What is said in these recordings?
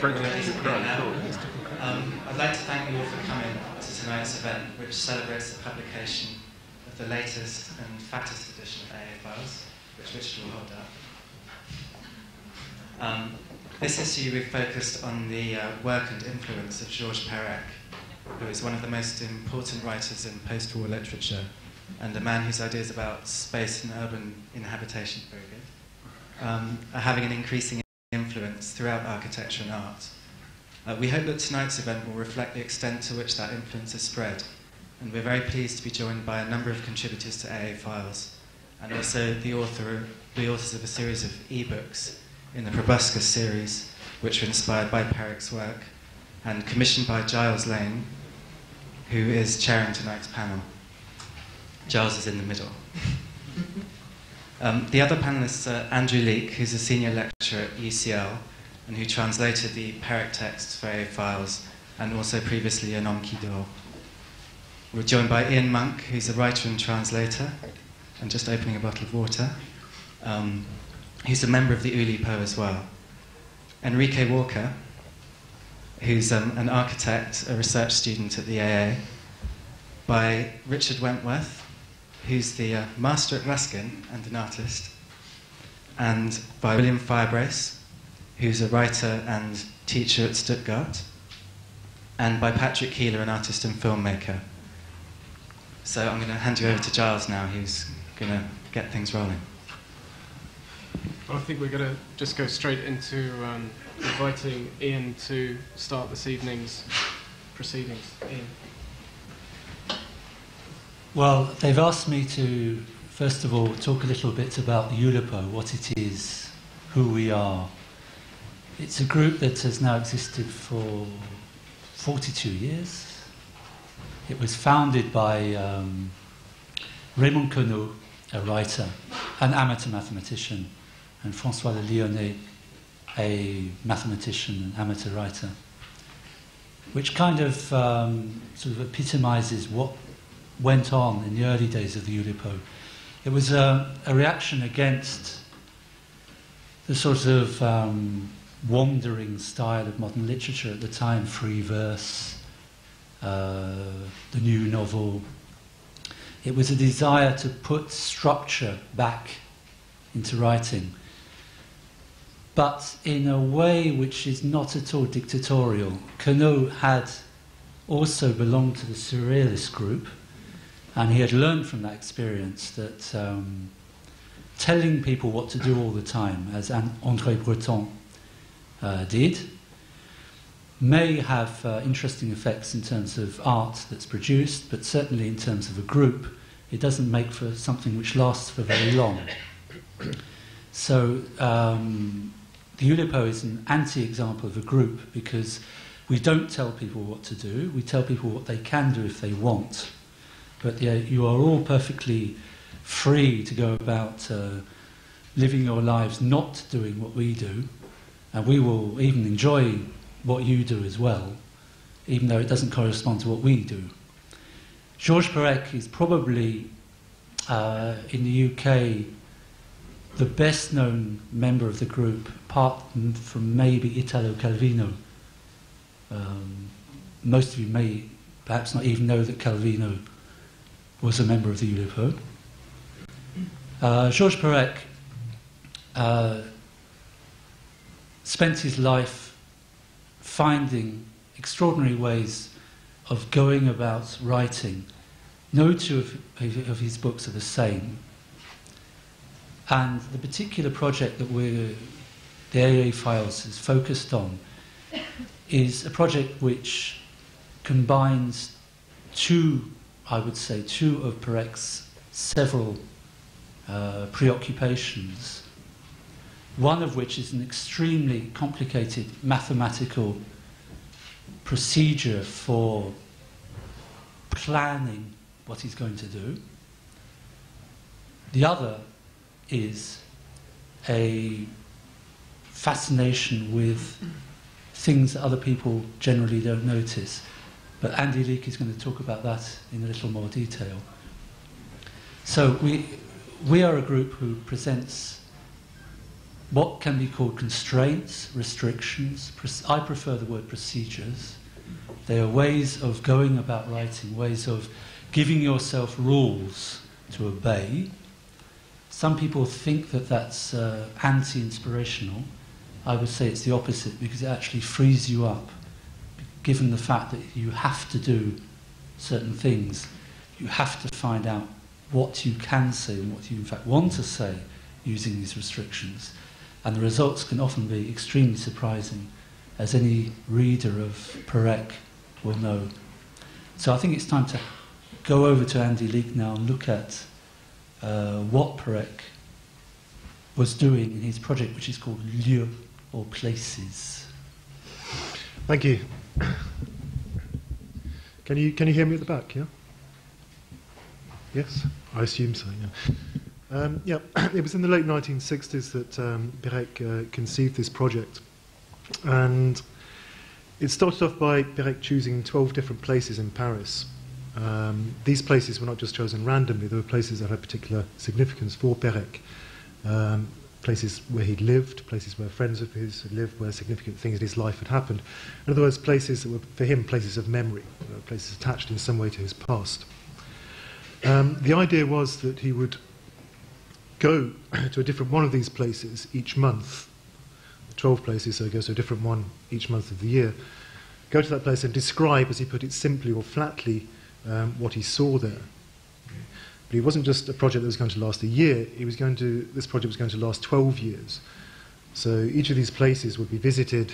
I'd like to thank you all for coming to tonight's event, which celebrates the publication of the latest and fattest edition of AA Files, which Richard will hold up. This issue we've focused on the work and influence of Georges Perec, who is one of the most important writers in post-war literature, and a man whose ideas about space and urban inhabitation are having an increasing influence throughout architecture and art. We hope that tonight's event will reflect the extent to which that influence is spread, and we're very pleased to be joined by a number of contributors to AA Files, and also the authors of a series of e-books in the Proboscis series, which were inspired by Perec's work and commissioned by Giles Lane, who is chairing tonight's panel. Giles is in the middle. The other panellists are Andrew Leak, who's a senior lecturer at UCL, and who translated the Perec text for AA Files, and also previously an Enquidor. We're joined by Ian Monk, who's a writer and translator, and just opening a bottle of water, who's a member of the Oulipo as well. Enrique Walker, who's an architect, a research student at the AA, by Richard Wentworth, who's the master at Ruskin and an artist, and by William Firebrace, who's a writer and teacher at Stuttgart, and by Patrick Keiller, an artist and filmmaker. So I'm going to hand you over to Giles now, who's going to get things rolling. Well, I think we're going to just go straight into inviting Ian to start this evening's proceedings. Ian. Well, they've asked me to, first of all, talk a little bit about the Oulipo, what it is, who we are. It's a group that has now existed for 42 years. It was founded by Raymond Queneau, a writer, an amateur mathematician, and François Le Lionnais, a mathematician and amateur writer, which kind of sort of epitomizes what went on in the early days of the Oulipo. It was a reaction against the sort of wandering style of modern literature at the time, free verse, the new novel. It was a desire to put structure back into writing, but in a way which is not at all dictatorial. Queneau had also belonged to the Surrealist group, and he had learned from that experience that telling people what to do all the time, as André Breton did, may have interesting effects in terms of art that's produced, but certainly in terms of a group, it doesn't make for something which lasts for very long. So the Oulipo is an anti-example of a group, because we don't tell people what to do, we tell people what they can do if they want. But yeah, you are all perfectly free to go about living your lives not doing what we do, and we will even enjoy what you do as well, even though it doesn't correspond to what we do. Georges Perec is probably, in the UK, the best known member of the group, apart from maybe Italo Calvino. Most of you may perhaps not even know that Calvino was a member of the Oulipo. Georges Perec spent his life finding extraordinary ways of going about writing. No two of his books are the same. And the particular project that the AA Files is focused on is a project which combines two of Perec's several preoccupations, one of which is an extremely complicated mathematical procedure for planning what he's going to do. The other is a fascination with things that other people generally don't notice. But Andy Leake is going to talk about that in a little more detail. So we are a group who presents what can be called constraints, restrictions. I prefer the word procedures. They are ways of going about writing, ways of giving yourself rules to obey. Some people think that that's anti-inspirational. I would say it's the opposite, because it actually frees you up. Given the fact that you have to do certain things, you have to find out what you can say and what you in fact want to say using these restrictions. And the results can often be extremely surprising, as any reader of Perec will know. So I think it's time to go over to Andy Leak now and look at what Perec was doing in his project, which is called Lieux or Places. Thank you. Can you hear me at the back, yeah? Yes? I assume so, yeah. Yeah, it was in the late 1960s that Perec conceived this project. And it started off by Perec choosing 12 different places in Paris. These places were not just chosen randomly, they were places that had particular significance for Perec. Places where he'd lived, places where friends of his had lived, where significant things in his life had happened. In other words, places that were, for him, places of memory, places attached in some way to his past. The idea was that he would go to a different one of these places each month, 12 places, so he goes to a different one each month of the year, go to that place and describe, as he put it simply or flatly, what he saw there. But it wasn't just a project that was going to last a year, it was going to, this project was going to last 12 years. So each of these places would be visited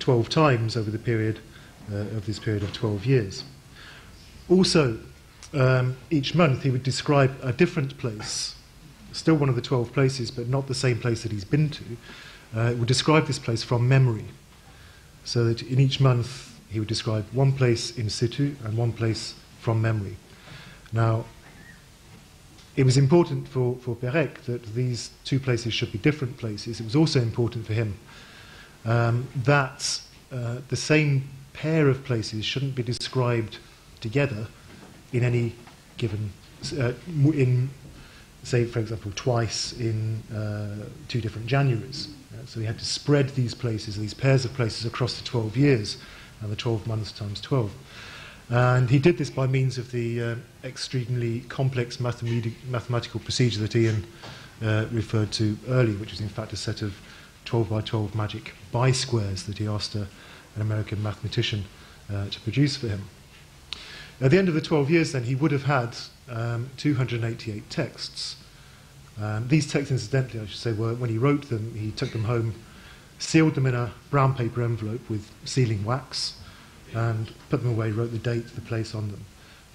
12 times over the period of this period of 12 years. Also, each month he would describe a different place, still one of the 12 places, but not the same place that he's been to. He would describe this place from memory, so that in each month he would describe one place in situ and one place from memory. Now, it was important for Perec that these two places should be different places. It was also important for him that the same pair of places shouldn't be described together in any given, in, say, for example, twice in 2 different Januaries. So he had to spread these places, these pairs of places, across the 12 years, and the 12 months times 12. And he did this by means of the extremely complex mathematical procedure that Ian referred to earlier, which was in fact a set of 12 by 12 magic bi-squares that he asked an American mathematician to produce for him. At the end of the 12 years, then, he would have had 288 texts. These texts, incidentally, I should say, were, when he wrote them, he took them home, sealed them in a brown paper envelope with sealing wax, and put them away, wrote the date, the place on them.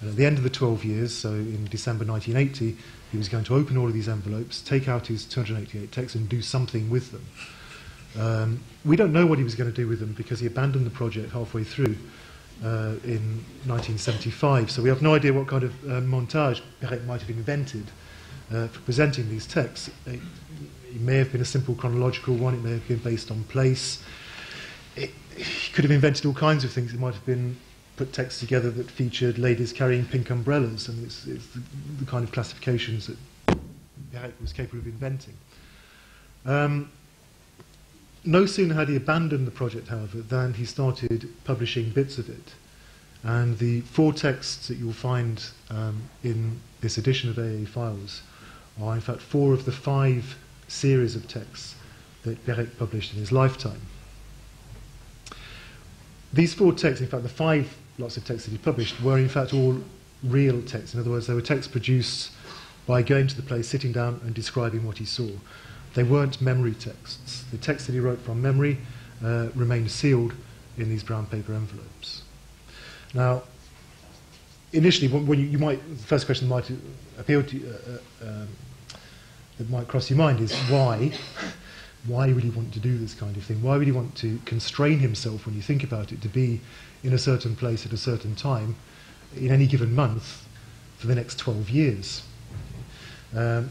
And at the end of the 12 years, so in December 1980, he was going to open all of these envelopes, take out his 288 texts and do something with them. We don't know what he was going to do with them because he abandoned the project halfway through in 1975, so we have no idea what kind of montage Perec might have invented for presenting these texts. It may have been a simple chronological one, it may have been based on place. He could have invented all kinds of things. It might have been put texts together that featured ladies carrying pink umbrellas, and it's the kind of classifications that Perec was capable of inventing. No sooner had he abandoned the project, however, than he started publishing bits of it. And the 4 texts that you'll find in this edition of AA Files are in fact 4 of the 5 series of texts that Perec published in his lifetime. These 4 texts, in fact, the 5 lots of texts that he published, were in fact all real texts. In other words, they were texts produced by going to the place, sitting down and describing what he saw. They weren't memory texts. The texts that he wrote from memory remained sealed in these brown paper envelopes. Now, initially, when you might, the first question that might appeal to you, that might cross your mind is why? Why would he want to do this kind of thing? Why would he want to constrain himself, when you think about it, to be in a certain place at a certain time in any given month for the next 12 years? One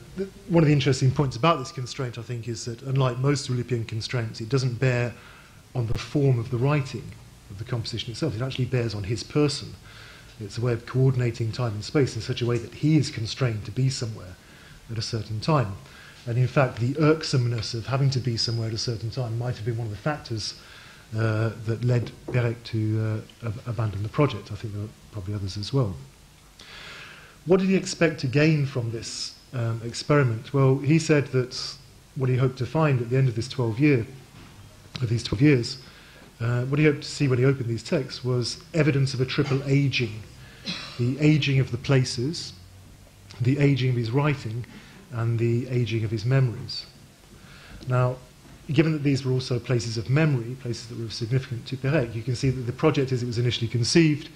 of the interesting points about this constraint, I think, is that unlike most Oulipian constraints, it doesn't bear on the form of the writing, of the composition itself. It actually bears on his person. It's a way of coordinating time and space in such a way that he is constrained to be somewhere at a certain time. And in fact, the irksomeness of having to be somewhere at a certain time might have been one of the factors that led Perec to abandon the project. I think there were probably others as well. What did he expect to gain from this experiment? Well, he said that what he hoped to find at the end of this 12 years, what he hoped to see when he opened these texts was evidence of a triple aging. The aging of the places, the aging of his writing, and the aging of his memories. Now, given that these were also places of memory, places that were significant to Perec, you can see that the project as it was initially conceived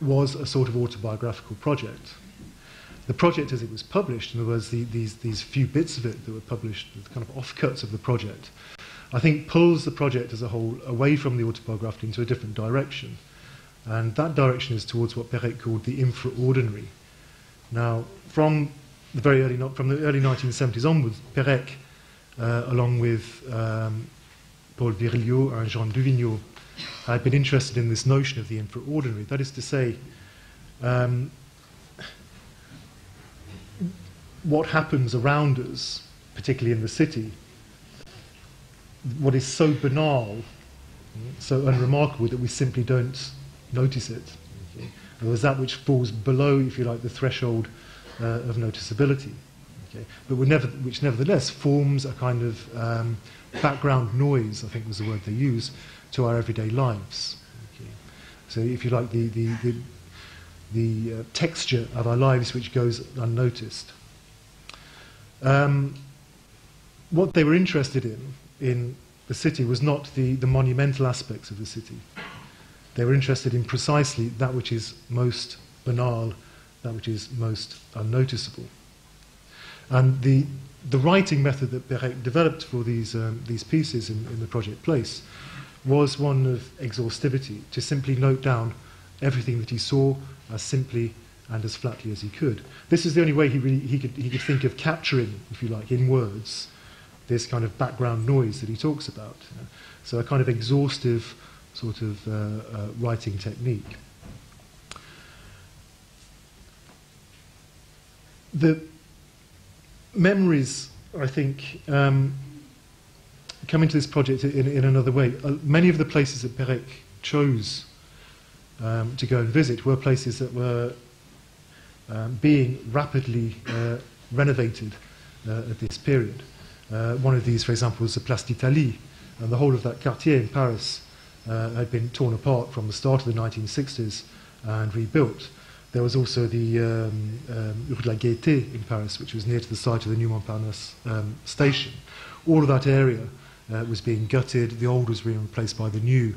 was a sort of autobiographical project. The project as it was published, in other words, these few bits of it that were published, the kind of offcuts of the project, I think pulls the project as a whole away from the autobiography into a different direction. And that direction is towards what Perec called the infraordinary. Now, from the early 1970s onwards, Perec, along with Paul Virilio and Jean Duvignon, had been interested in this notion of the infraordinary. That is to say, what happens around us, particularly in the city, what is so banal, so unremarkable that we simply don't notice it. Okay. It was that which falls below, if you like, the threshold of noticeability, okay. But which nevertheless forms a kind of background noise, I think was the word they used, to our everyday lives. Okay. So if you like, the texture of our lives which goes unnoticed. What they were interested in the city was not the monumental aspects of the city. They were interested in precisely that which is most banal, that which is most unnoticeable. And the writing method that Perec developed for these pieces in the project Place was one of exhaustivity, to simply note down everything that he saw as simply and as flatly as he could. This is the only way he could think of capturing, if you like, in words, this kind of background noise that he talks about. So a kind of exhaustive sort of writing technique. The memories, I think, come into this project in another way. Many of the places that Perec chose to go and visit were places that were being rapidly renovated at this period. One of these, for example, was the Place d'Italie, and the whole of that quartier in Paris had been torn apart from the start of the 1960s and rebuilt. There was also the Rue de la Gaité in Paris, which was near to the site of the new Montparnasse station. All of that area was being gutted, the old was being replaced by the new.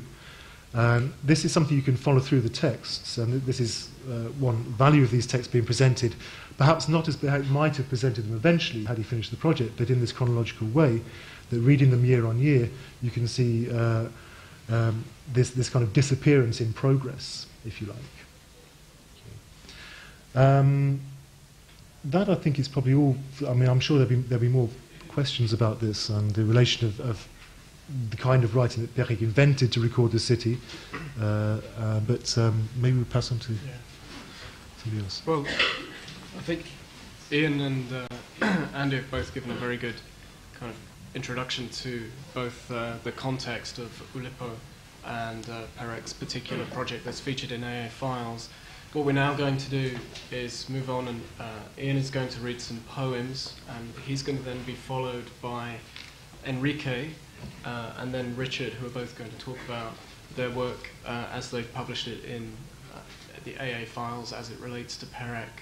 This is something you can follow through the texts, and this is one value of these texts being presented, perhaps not as Perec might have presented them eventually had he finished the project, but in this chronological way, that reading them year on year, you can see this kind of disappearance in progress, if you like. That I think is probably all. I mean, I'm sure there'll be more questions about this and the relation of the kind of writing that Perec invented to record the city. But maybe we'll pass on to somebody else. Well, I think Ian and Andy have both given a very good kind of introduction to both the context of Oulipo and Perec's particular project that's featured in AA Files. What we're now going to do is move on, and Ian is going to read some poems, and he's going to then be followed by Enrique and then Richard, who are both going to talk about their work as they've published it in the AA Files as it relates to Perec.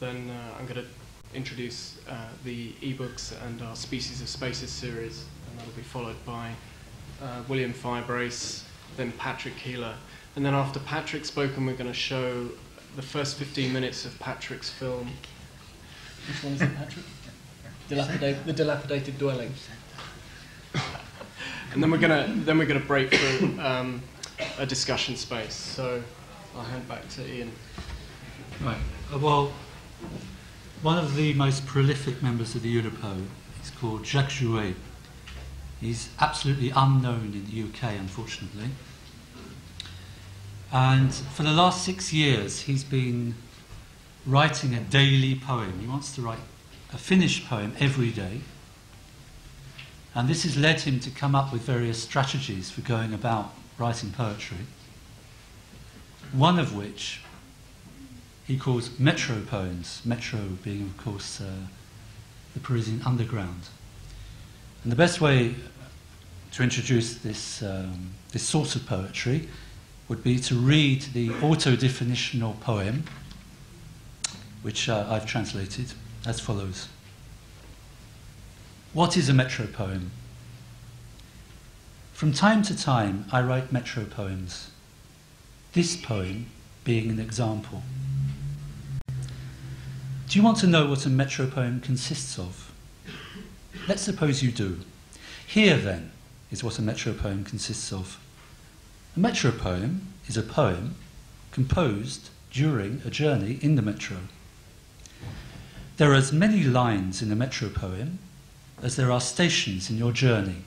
Then I'm going to introduce the ebooks and our Species of Spaces series, and that will be followed by William Firebrace, then Patrick Keiller, and then after Patrick's spoken, we're going to show the first 15 minutes of Patrick's film. Which one is it, Patrick? The Dilapidated Dwelling. And then we're going to break through a discussion space. So I'll hand back to Ian. Right. Well. One of the most prolific members of the Oulipo is called Jacques Jouet. He's absolutely unknown in the UK, unfortunately. And for the last 6 years, he's been writing a daily poem. He wants to write a finished poem every day, and this has led him to come up with various strategies for going about writing poetry, one of which he calls metro poems, metro being, of course, the Parisian underground. And the best way to introduce this, this sort of poetry would be to read the auto-definitional poem, which I've translated as follows. What is a metro poem? From time to time, I write metro poems, this poem being an example. Do you want to know what a metro poem consists of? Let's suppose you do. Here, then, is what a metro poem consists of. A metro poem is a poem composed during a journey in the metro. There are as many lines in a metro poem as there are stations in your journey,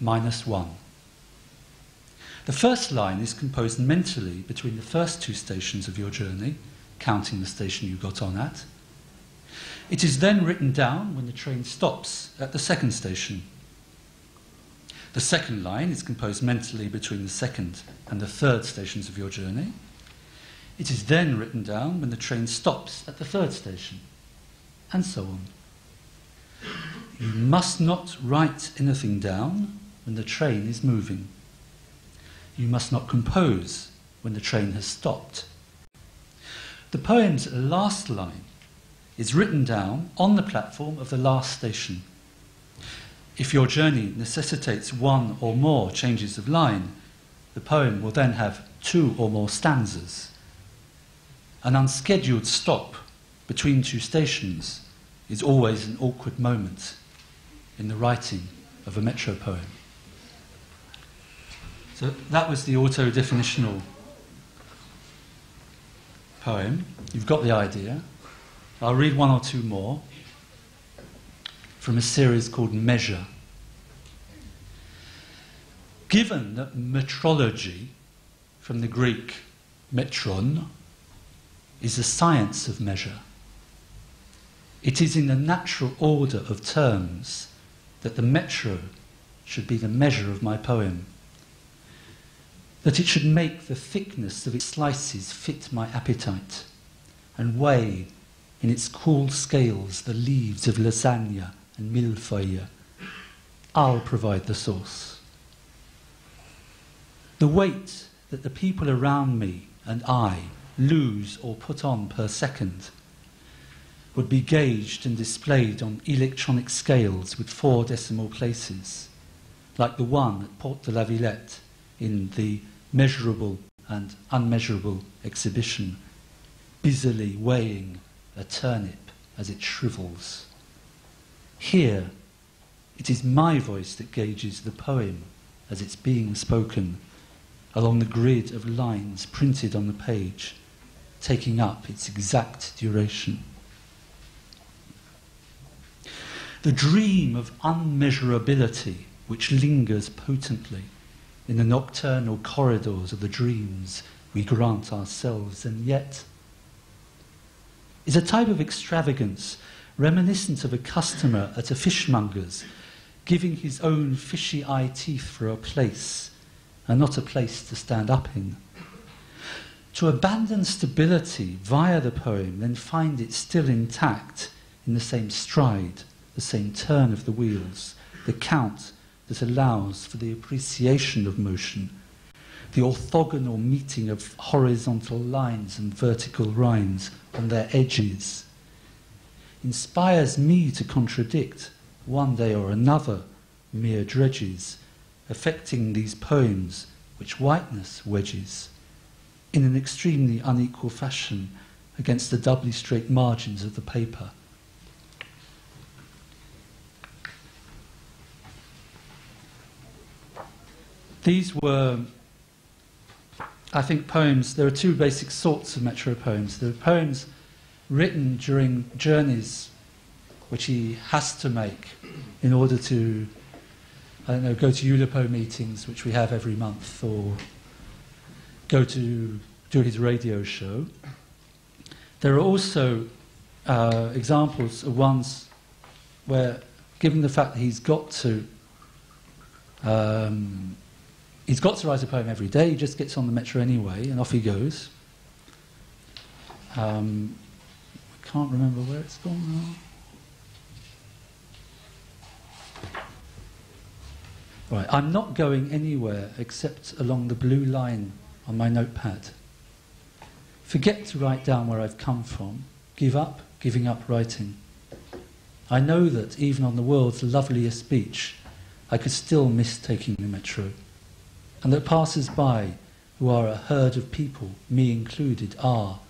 minus one. The first line is composed mentally between the first two stations of your journey, counting the station you got on at. It is then written down when the train stops at the second station. The second line is composed mentally between the second and the third stations of your journey. It is then written down when the train stops at the third station, and so on. You must not write anything down when the train is moving. You must not compose when the train has stopped. The poem's last line is written down on the platform of the last station. If your journey necessitates one or more changes of line, the poem will then have two or more stanzas. An unscheduled stop between two stations is always an awkward moment in the writing of a metro poem. So that was the auto-definitional poem. You've got the idea. I'll read one or two more from a series called Measure. Given that metrology, from the Greek metron, is the science of measure, it is in the natural order of terms that the metro should be the measure of my poem, that it should make the thickness of its slices fit my appetite and weigh in its cool scales the leaves of lasagna and millefeuille. I'll provide the sauce. The weight that the people around me and I lose or put on per second would be gauged and displayed on electronic scales with 4 decimal places, like the one at Porte de la Villette in the measurable and unmeasurable exhibition, busily weighing a turnip as it shrivels. Here, it is my voice that gauges the poem as it's being spoken, along the grid of lines printed on the page, taking up its exact duration. The dream of unmeasurability which lingers potently in the nocturnal corridors of the dreams we grant ourselves, and yet is a type of extravagance reminiscent of a customer at a fishmonger's giving his own fishy-eye teeth for a place, and not a place to stand up in. To abandon stability via the poem, then find it still intact in the same stride, the same turn of the wheels, the count that allows for the appreciation of motion, the orthogonal meeting of horizontal lines and vertical rhymes on their edges, inspires me to contradict, one day or another, mere dredges, affecting these poems which whiteness wedges in an extremely unequal fashion against the doubly straight margins of the paper. These were, I think, poems. There are two basic sorts of metro poems. There are poems written during journeys which he has to make in order to, I don't know, go to Oulipo meetings, which we have every month, or go to do his radio show. There are also examples of ones where, given the fact that he's got to write a poem every day, he just gets on the metro anyway, and off he goes. I can't remember where it's gone now. Right, I'm not going anywhere except along the blue line on my notepad. Forget to write down where I've come from. Give up, giving up writing. I know that even on the world's loveliest beach, I could still miss taking the metro. And that passers-by, who are a herd of people, me included, are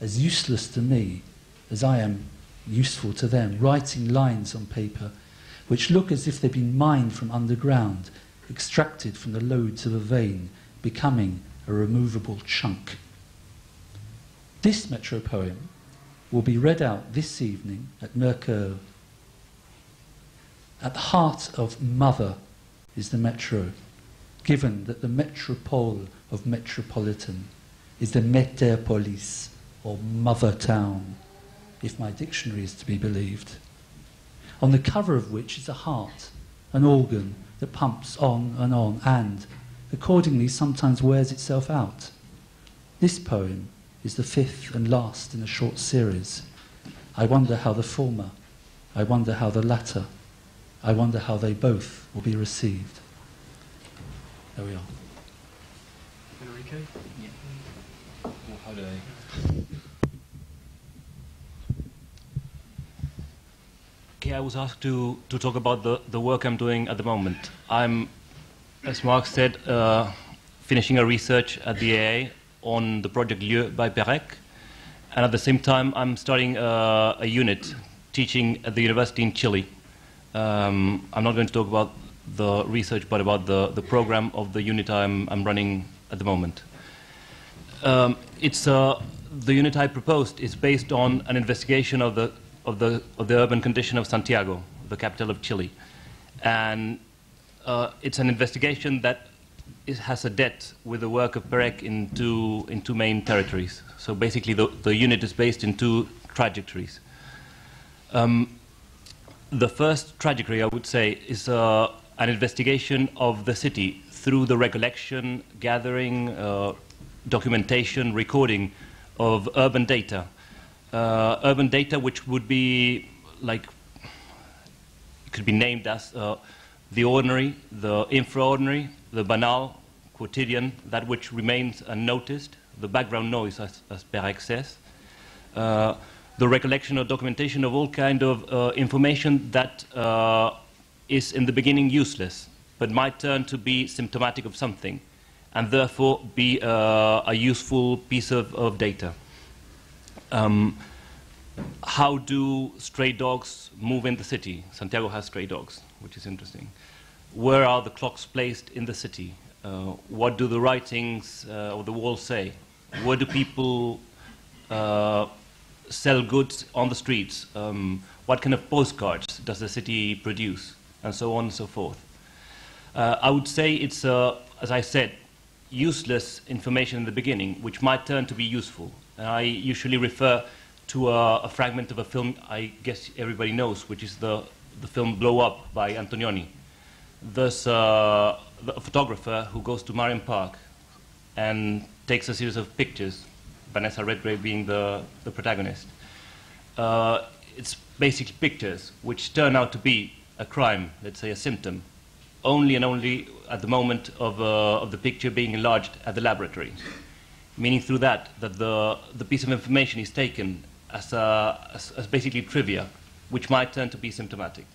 as useless to me as I am useful to them, writing lines on paper which look as if they've been mined from underground, extracted from the loads of a vein, becoming a removable chunk. This metro poem will be read out this evening at Mercure. At the heart of Mother is the metro, given that the metropole of metropolitan is the meterpolis, or mother town, if my dictionary is to be believed, on the cover of which is a heart, an organ that pumps on and, accordingly, sometimes wears itself out. This poem is the fifth and last in a short series. I wonder how the former, I wonder how the latter, I wonder how they both will be received. There we are. Enrique? Yeah. Or how do I? I was asked to talk about the work I'm doing at the moment. I'm, as Mark said, finishing a research at the AA on the project Lieu by Perec, and at the same time I'm starting a unit teaching at the university in Chile. I'm not going to talk about the research, but about the program of the unit I'm running at the moment. The unit I proposed is based on an investigation of the urban condition of Santiago, the capital of Chile. And it's an investigation that has a debt with the work of Perec in two main territories. So basically the unit is based in two trajectories. The first trajectory, I would say, is an investigation of the city through the recollection, gathering, documentation, recording of urban data. Urban data which would be, like, could be named as the ordinary, the infraordinary, the banal, quotidian, that which remains unnoticed, the background noise, as Perec says, the recollection or documentation of all kind of information that is in the beginning useless, but might turn to be symptomatic of something, and therefore be a useful piece of data. How do stray dogs move in the city? Santiago has stray dogs, which is interesting. Where are the clocks placed in the city? What do the writings or the walls say? Where do people sell goods on the streets? What kind of postcards does the city produce? And so on and so forth. I would say it's, as I said, useless information in the beginning, which might turn to be useful. I usually refer to a fragment of a film I guess everybody knows, which is the film Blow Up by Antonioni. There's a photographer who goes to Marion Park and takes a series of pictures, Vanessa Redgrave being the protagonist. It's basically pictures which turn out to be a crime, let's say a symptom, only and only at the moment of the picture being enlarged at the laboratory. Meaning through that the piece of information is taken as basically trivia, which might turn to be symptomatic.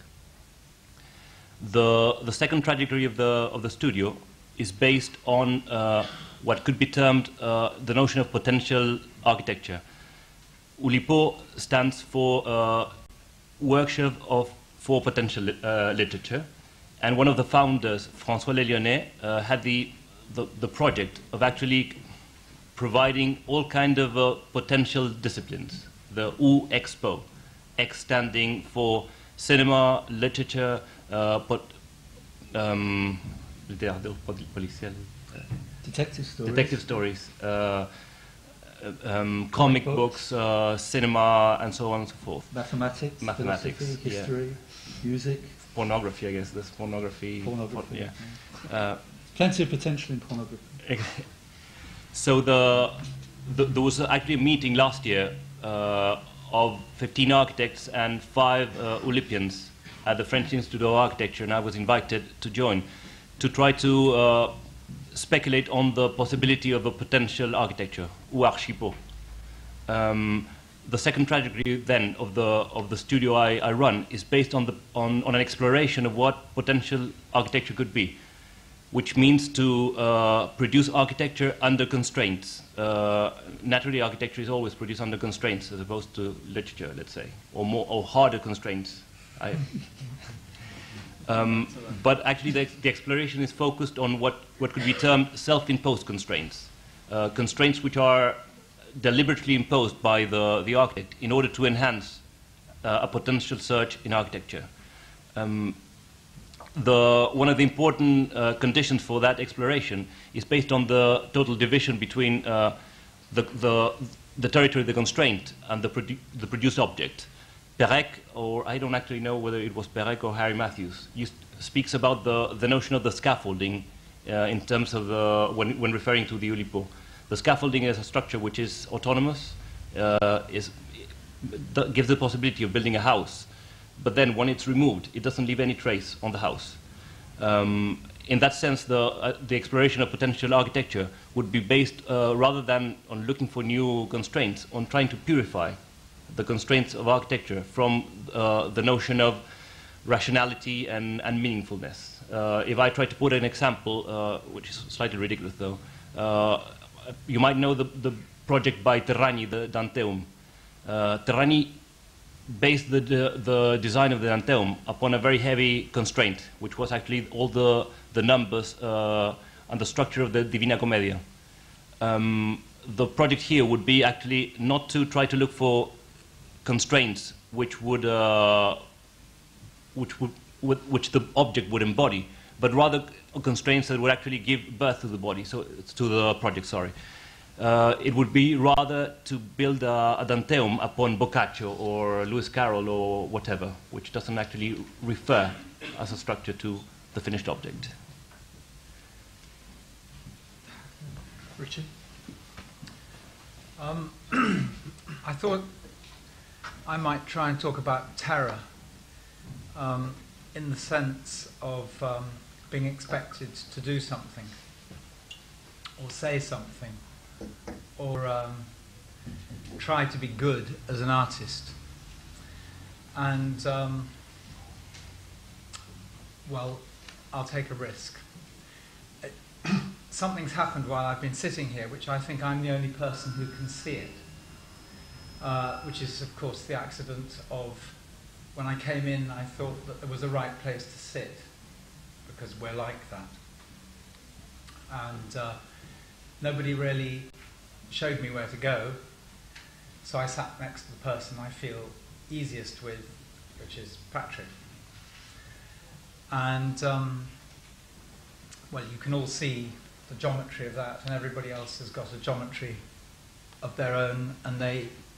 The second trajectory of the studio is based on what could be termed the notion of potential architecture. Oulipo stands for workshop for potential literature, and one of the founders, François Le Lionnais, had the project of actually providing all kind of potential disciplines, the U Expo, X standing for cinema, literature, detective stories, comic books, cinema, and so on and so forth. Mathematics, philosophy, history, music. Pornography, I guess. There's pornography. Yeah. Plenty of potential in pornography. So there was actually a meeting last year of 15 architects and 5 Oulipians at the French Institute of Architecture, and I was invited to join to try to speculate on the possibility of a potential architecture, ou archipo. The second trajectory then of the studio I run is based on an exploration of what potential architecture could be, which means to produce architecture under constraints. Naturally, architecture is always produced under constraints as opposed to literature, let's say, or harder constraints. But actually, the exploration is focused on what could be termed self-imposed constraints, constraints which are deliberately imposed by the architect in order to enhance a potential search in architecture. One of the important conditions for that exploration is based on the total division between the territory of the constraint and the produced object. Perec, or I don't actually know whether it was Perec or Harry Matthews, speaks about the notion of the scaffolding in terms of when referring to the Oulipo. The scaffolding is a structure which is autonomous, gives the possibility of building a house. But then when it's removed, it doesn't leave any trace on the house. In that sense, the exploration of potential architecture would be based, rather than on looking for new constraints, on trying to purify the constraints of architecture from the notion of rationality and meaningfulness. If I try to put an example, which is slightly ridiculous though, you might know the project by Terrani, the Danteum. Terrani based the design of the Danteum upon a very heavy constraint, which was actually all the numbers and the structure of the Divina Commedia. The project here would be actually not to try to look for constraints which the object would embody, but rather constraints that would actually give birth to the body. So to the project, sorry. It would be rather to build a Danteum upon Boccaccio or Lewis Carroll or whatever, which doesn't actually refer as a structure to the finished object. Richard? I thought I might try and talk about terror in the sense of being expected to do something or say something, or try to be good as an artist. And, well, I'll take a risk. Something's happened while I've been sitting here, which I think I'm the only person who can see it, which is, of course, the accident of when I came in, I thought that there was a right place to sit, because we're like that. And nobody really showed me where to go, so I sat next to the person I feel easiest with, which is Patrick. And, well, you can all see the geometry of that, and everybody else has got a geometry of their own, and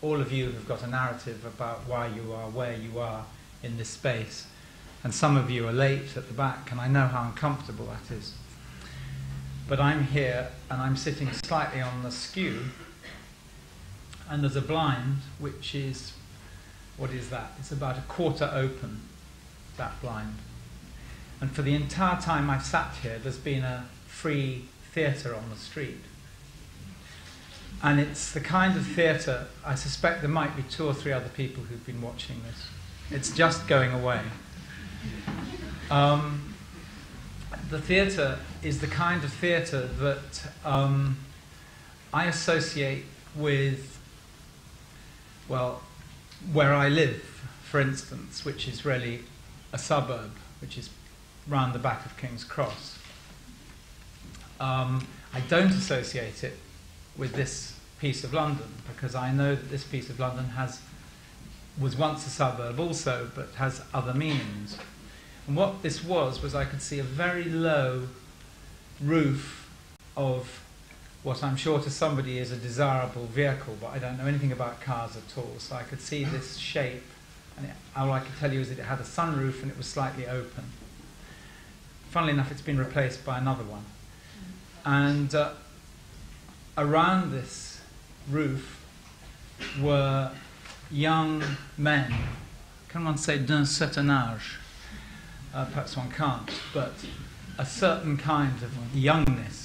all of you have got a narrative about why you are where you are in this space. And some of you are late at the back, and I know how uncomfortable that is. But I'm here, and I'm sitting slightly on the skew, and there's a blind, which is, what is that? It's about a quarter open, that blind. And for the entire time I've sat here, there's been a free theatre on the street. And it's the kind of theatre, I suspect there might be 2 or 3 other people who've been watching this. It's just going away. The theatre is the kind of theatre that I associate with, well, where I live, for instance, which is really a suburb, which is round the back of King's Cross. I don't associate it with this piece of London, because I know that this piece of London was once a suburb also, but has other meanings. And what this was I could see a very low roof of what I'm sure to somebody is a desirable vehicle, but I don't know anything about cars at all. So I could see this shape, and all I could tell you is that it had a sunroof and it was slightly open. Funnily enough, it's been replaced by another one. And around this roof were young men. Can one say d'un certain âge? Perhaps one can't, but a certain kind of youngness.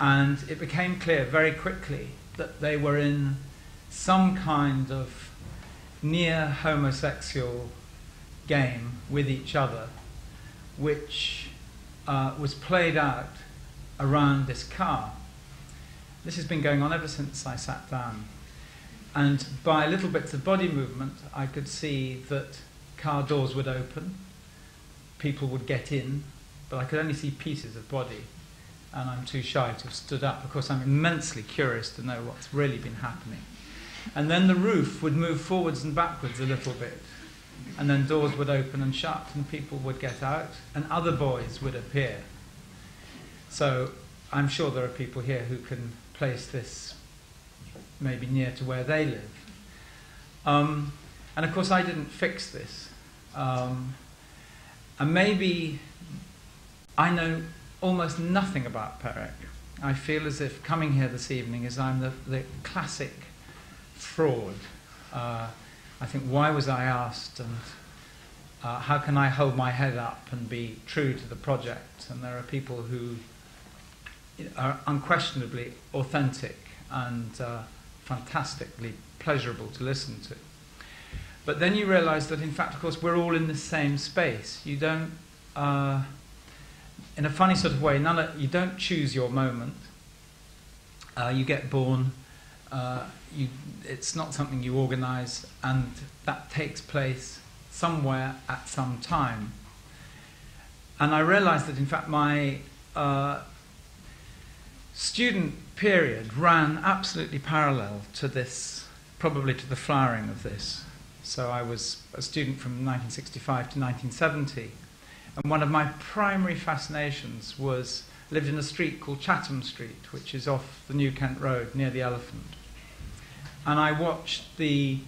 And it became clear very quickly that they were in some kind of near homosexual game with each other, which was played out around this car. This has been going on ever since I sat down. And by little bits of body movement, I could see that car doors would open, people would get in, but I could only see pieces of body, and I'm too shy to have stood up. Of course, I'm immensely curious to know what's really been happening. And then the roof would move forwards and backwards a little bit, and then doors would open and shut, and people would get out, and other boys would appear. So I'm sure there are people here who can place this maybe near to where they live. And of course I didn't fix this. And maybe I know almost nothing about Perec. I feel as if coming here this evening is I'm the classic fraud. I think, why was I asked, and how can I hold my head up and be true to the project? And there are people who are unquestionably authentic and fantastically pleasurable to listen to. But then you realise that, in fact, of course, we're all in the same space. You don't, in a funny sort of way, you don't choose your moment. You get born. It's not something you organise, and that takes place somewhere at some time. And I realised that, in fact, my student period ran absolutely parallel to this, probably to the flowering of this. So I was a student from 1965 to 1970, and one of my primary fascinations was, lived in a street called Chatham Street, which is off the New Kent Road near the Elephant. And I watched the,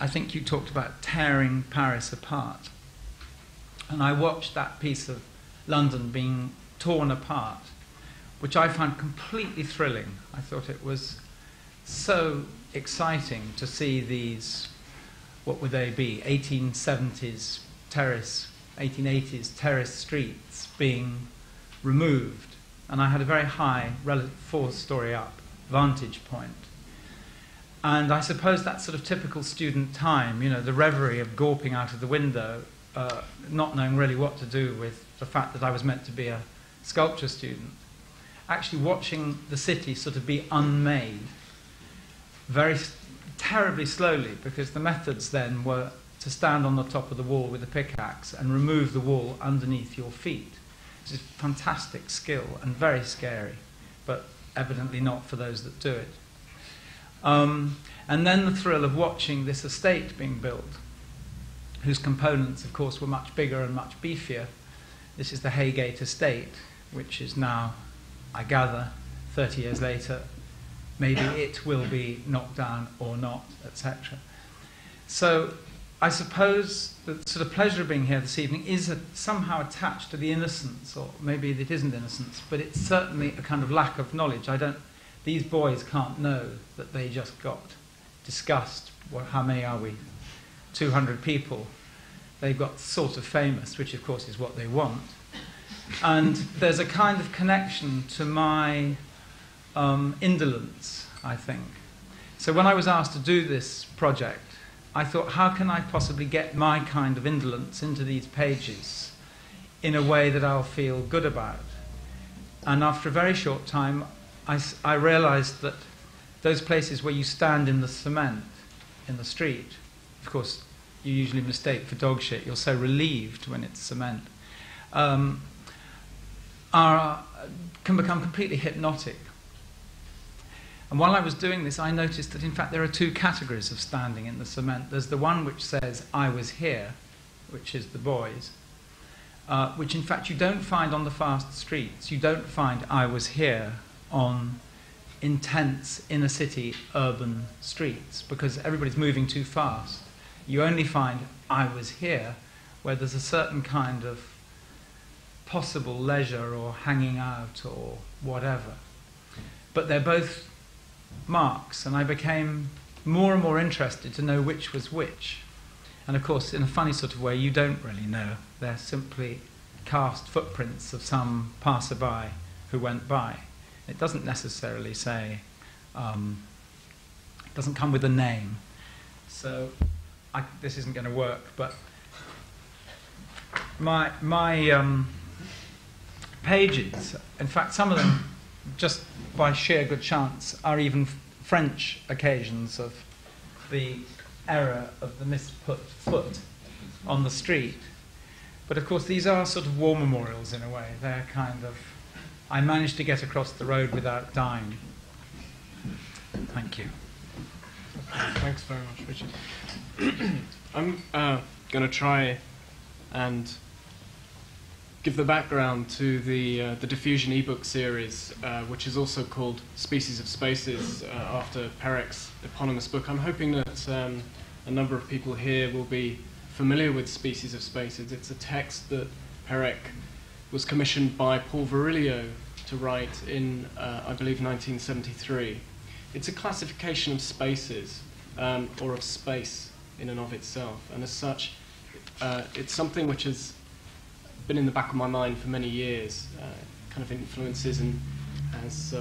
I think you talked about tearing Paris apart, and I watched that piece of London being torn apart, which I found completely thrilling. I thought it was so exciting to see these, what would they be, 1880s terrace streets being removed. And I had a very high, relative four-storey up vantage point. And I suppose that's sort of typical student time, you know, the reverie of gawping out of the window, not knowing really what to do with the fact that I was meant to be a sculpture student. Actually watching the city sort of be unmade, very terribly slowly, because the methods then were to stand on the top of the wall with a pickaxe and remove the wall underneath your feet. It's a fantastic skill and very scary, but evidently not for those that do it. And then the thrill of watching this estate being built, whose components, of course, were much bigger and much beefier. This is the Haygate estate, which is now, I gather, 30 years later, maybe it will be knocked down or not, etc. So I suppose the sort of pleasure of being here this evening is somehow attached to the innocence, or maybe it isn't innocence, but it's certainly a kind of lack of knowledge. These boys can't know that they just got discussed. Well, how many are we? 200 people. They got sort of famous, which of course is what they want. And there's a kind of connection to my indolence, I think. So when I was asked to do this project, I thought, how can I possibly get my kind of indolence into these pages in a way that I'll feel good about? And after a very short time, I realized that those places where you stand in the cement in the street, of course, you usually mistake for dog shit. You're so relieved when it's cement. Can become completely hypnotic. And while I was doing this, I noticed that, in fact, there are two categories of standing in the cement. There's the one which says, I was here, which is the boys, which, in fact, you don't find on the fast streets. You don't find I was here on intense inner city urban streets because everybody's moving too fast. You only find I was here where there's a certain kind of possible leisure or hanging out or whatever. But they're both marks, and I became more and more interested to know which was which. And of course, in a funny sort of way, you don't really know. They're simply cast footprints of some passerby who went by. It doesn't necessarily say, it doesn't come with a name. So this isn't going to work, but my pages, in fact, some of them, just by sheer good chance, are even French occasions of the error of the misput foot on the street. But of course, these are sort of war memorials in a way. They're kind of, I managed to get across the road without dying. Thank you. Thanks very much, Richard. I'm going to try and give the background to the Diffusion ebook series, which is also called Species of Spaces, after Perec's eponymous book. I'm hoping that a number of people here will be familiar with Species of Spaces. It's a text that Perec was commissioned by Paul Virilio to write in, I believe, 1973. It's a classification of spaces, or of space in and of itself, and as such, it's something which has been in the back of my mind for many years, kind of influences and has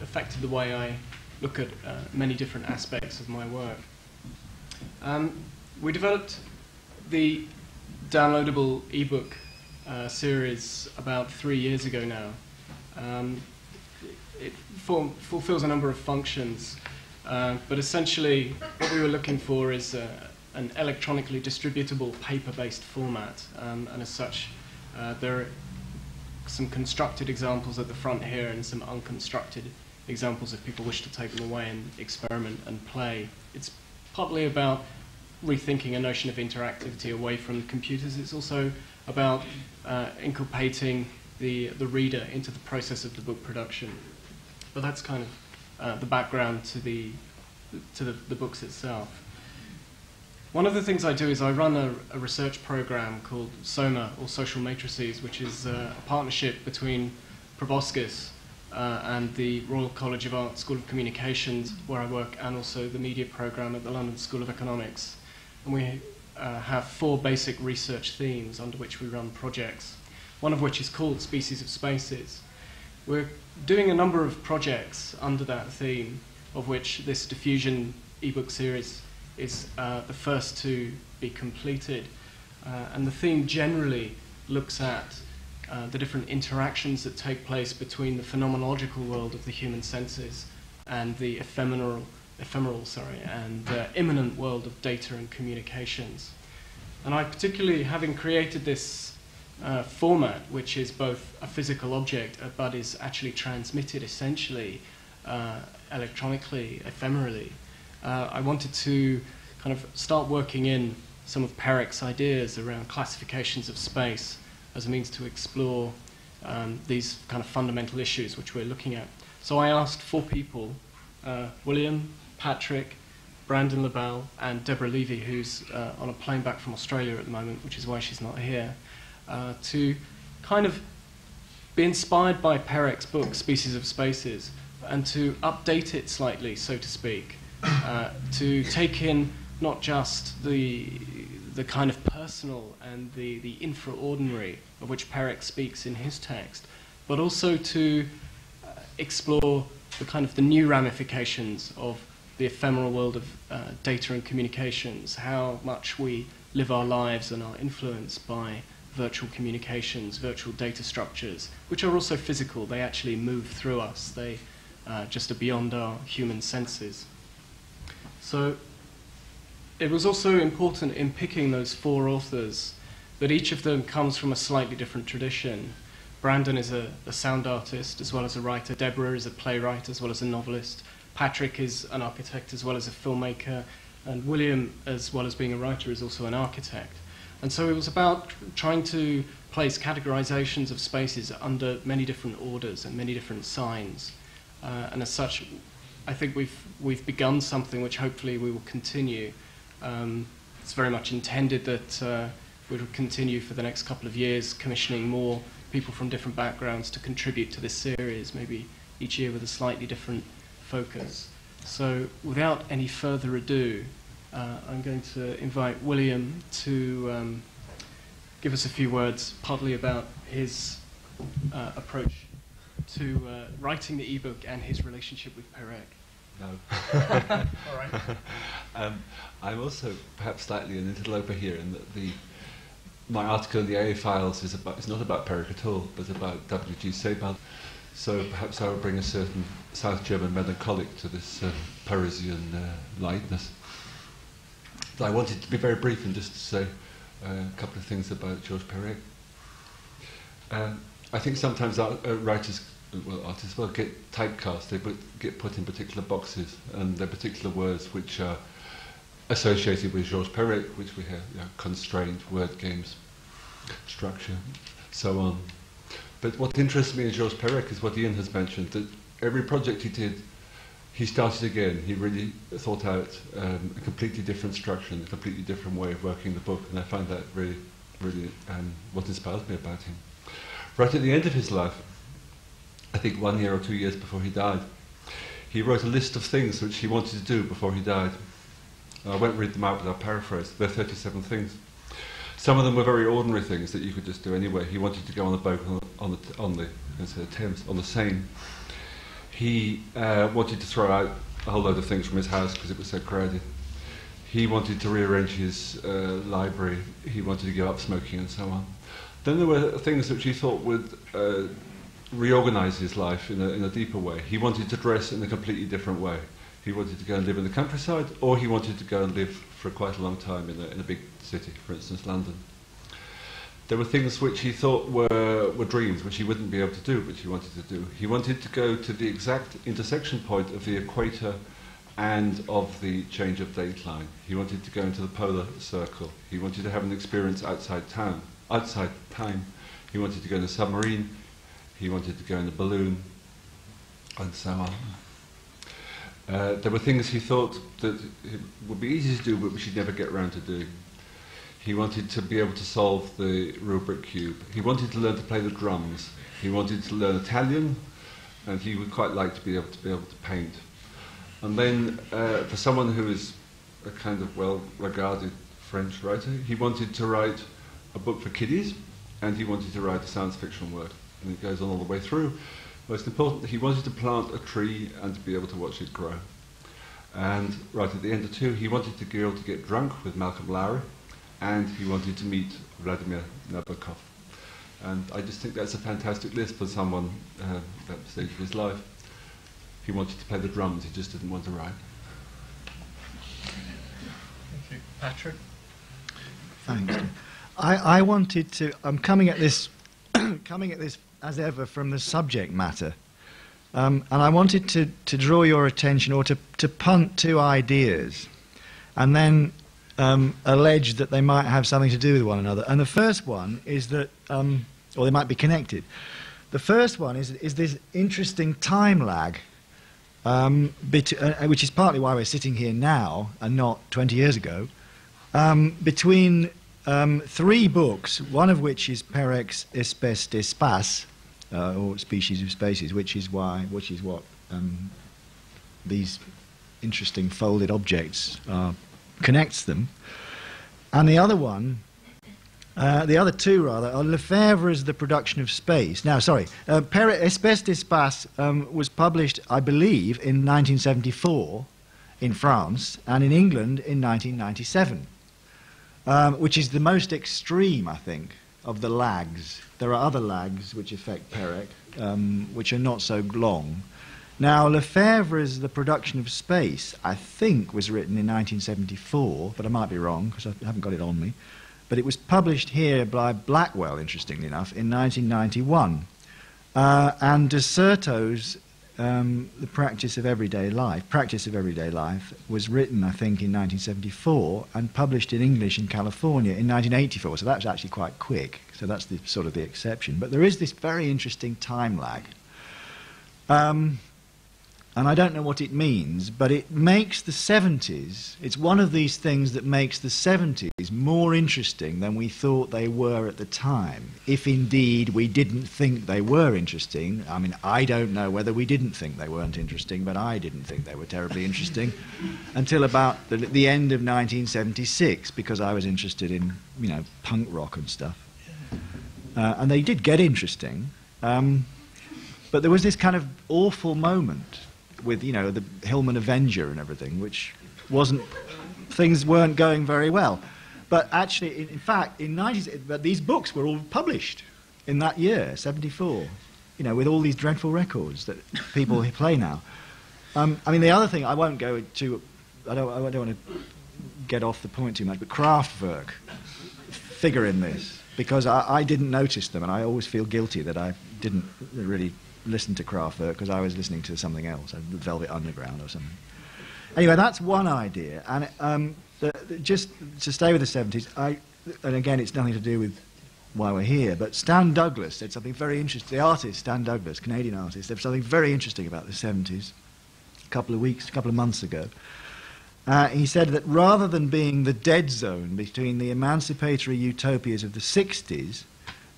affected the way I look at many different aspects of my work. We developed the downloadable ebook series about 3 years ago now. It fulfills a number of functions, but essentially what we were looking for is an electronically distributable paper-based format, and as such there are some constructed examples at the front here and some unconstructed examples if people wish to take them away and experiment and play. It's partly about rethinking a notion of interactivity away from computers. It's also about inculpating the reader into the process of the book production. But that's kind of the background to the books itself. One of the things I do is I run a research program called SOMA, or Social Matrices, which is a partnership between Proboscis and the Royal College of Art School of Communications, where I work, and also the media program at the London School of Economics. And we have four basic research themes under which we run projects, one of which is called Species of Spaces. We're doing a number of projects under that theme, of which this Diffusion ebook series is the first to be completed. And the theme generally looks at the different interactions that take place between the phenomenological world of the human senses and the ephemeral, and immanent world of data and communications. And I particularly, having created this format, which is both a physical object but is actually transmitted essentially electronically, ephemerally, I wanted to kind of start working in some of Perec's ideas around classifications of space as a means to explore these kind of fundamental issues which we're looking at. So I asked four people, William, Patrick, Brandon LaBelle, and Deborah Levy, who's on a plane back from Australia at the moment, which is why she's not here, to kind of be inspired by Perec's book, Species of Spaces, and to update it slightly, so to speak, to take in not just the kind of personal and the infraordinary of which Perec speaks in his text, but also to explore the kind of the new ramifications of the ephemeral world of data and communications, how much we live our lives and are influenced by virtual communications, virtual data structures, which are also physical. They actually move through us. They just are beyond our human senses. So it was also important in picking those four authors that each of them comes from a slightly different tradition. Brandon is a sound artist as well as a writer. Deborah is a playwright as well as a novelist. Patrick is an architect as well as a filmmaker. And William, as well as being a writer, is also an architect. And so it was about trying to place categorizations of spaces under many different orders and many different signs. And as such, I think we've begun something which hopefully we will continue. It's very much intended that we will continue for the next couple of years, commissioning more people from different backgrounds to contribute to this series, maybe each year with a slightly different focus. So without any further ado, I'm going to invite William to give us a few words, partly about his approach to writing the ebook and his relationship with Perec. No. All right. I'm also perhaps slightly an interloper here in that my article in the AA Files is not about Perec at all, but about W.G. Sebald. So perhaps I will bring a certain South German melancholic to this Parisian lightness. I wanted to be very brief and just to say a couple of things about Georges Perec. I think sometimes artists get typecast. They get put in particular boxes, and there are particular words which are associated with Georges Perec, which we have, you know, constrained word games, structure, so on. But what interests me in Georges Perec is what Ian has mentioned, that every project he did, he started again. He really thought out a completely different structure and a completely different way of working the book, and I find that really, really what inspires me about him. Right at the end of his life, I think 1 year or 2 years before he died, he wrote a list of things which he wanted to do before he died. I won't read them out, but I'll paraphrase. There are 37 things. Some of them were very ordinary things that you could just do anyway. He wanted to go on the boat on the Seine. He wanted to throw out a whole load of things from his house because it was so crowded. He wanted to rearrange his library. He wanted to give up smoking and so on. Then there were things which he thought would reorganize his life in a deeper way. He wanted to dress in a completely different way. He wanted to go and live in the countryside, or he wanted to go and live for quite a long time in a big city, for instance, London. There were things which he thought were dreams, which he wouldn't be able to do, but he wanted to do. He wanted to go to the exact intersection point of the equator and of the change of dateline. He wanted to go into the polar circle. He wanted to have an experience outside time. He wanted to go in a submarine. He wanted to go in a balloon, and so on. There were things he thought that it would be easy to do, but we should never get around to doing. He wanted to be able to solve the Rubik cube. He wanted to learn to play the drums. He wanted to learn Italian, and he would quite like to be able to paint. And then, for someone who is a kind of well-regarded French writer, he wanted to write a book for kiddies, and he wanted to write a science fiction work. And it goes on all the way through. Most important, he wanted to plant a tree and to be able to watch it grow. And right at the end of two, he wanted to be able to get drunk with Malcolm Lowry, and he wanted to meet Vladimir Nabokov. And I just think that's a fantastic list for someone at that stage of his life. He wanted to play the drums, he just didn't want to write. Thank you. Patrick? Thanks. I wanted to, I'm coming at this, as ever from the subject matter. And I wanted to draw your attention, or to punt to ideas, and then allege that they might have something to do with one another. And the first one is that, or they might be connected. The first one is this interesting time lag, which is partly why we're sitting here now and not 20 years ago, between three books, one of which is Perec's Espèces d'Espace, or Species of Spaces, which is what these interesting folded objects are. Connects them, and the other one, the other two rather, are Lefebvre's The Production of Space. Now, sorry, Espèces d'Espace was published, I believe, in 1974 in France, and in England in 1997, which is the most extreme, I think, of the lags. There are other lags which affect Perec, which are not so long. Now, Lefebvre's The Production of Space, I think, was written in 1974, but I might be wrong because I haven't got it on me. But it was published here by Blackwell, interestingly enough, in 1991. And De Certeau's the practice of everyday life. Practice of Everyday Life was written, I think, in 1974 and published in English in California in 1984, so that's actually quite quick, so that's the, sort of the exception. But there is this very interesting time lag. And I don't know what it means, but it makes the 70s, it's one of these things that makes the 70s more interesting than we thought they were at the time, if indeed we didn't think they were interesting. I mean, I don't know whether we didn't think they weren't interesting, but I didn't think they were terribly interesting until about the end of 1976, because I was interested in, you know, punk rock and stuff. And they did get interesting, but there was this kind of awful moment with, you know, the Hillman Avenger and everything, which wasn't, things weren't going very well. But actually, in fact, in the 90s, these books were all published in that year, 74, you know, with all these dreadful records that people play now. I mean, the other thing, I won't go to, I don't want to get off the point too much, but Kraftwerk figure in this, because I didn't notice them, and I always feel guilty that I didn't really listen to Kraftwerk, because I was listening to something else, Velvet Underground or something. Anyway, that's one idea, and just to stay with the 70s, and again it's nothing to do with why we're here, but Stan Douglas said something very interesting, the artist Stan Douglas, Canadian artist, said something very interesting about the 70s a couple of months ago. He said that rather than being the dead zone between the emancipatory utopias of the 60s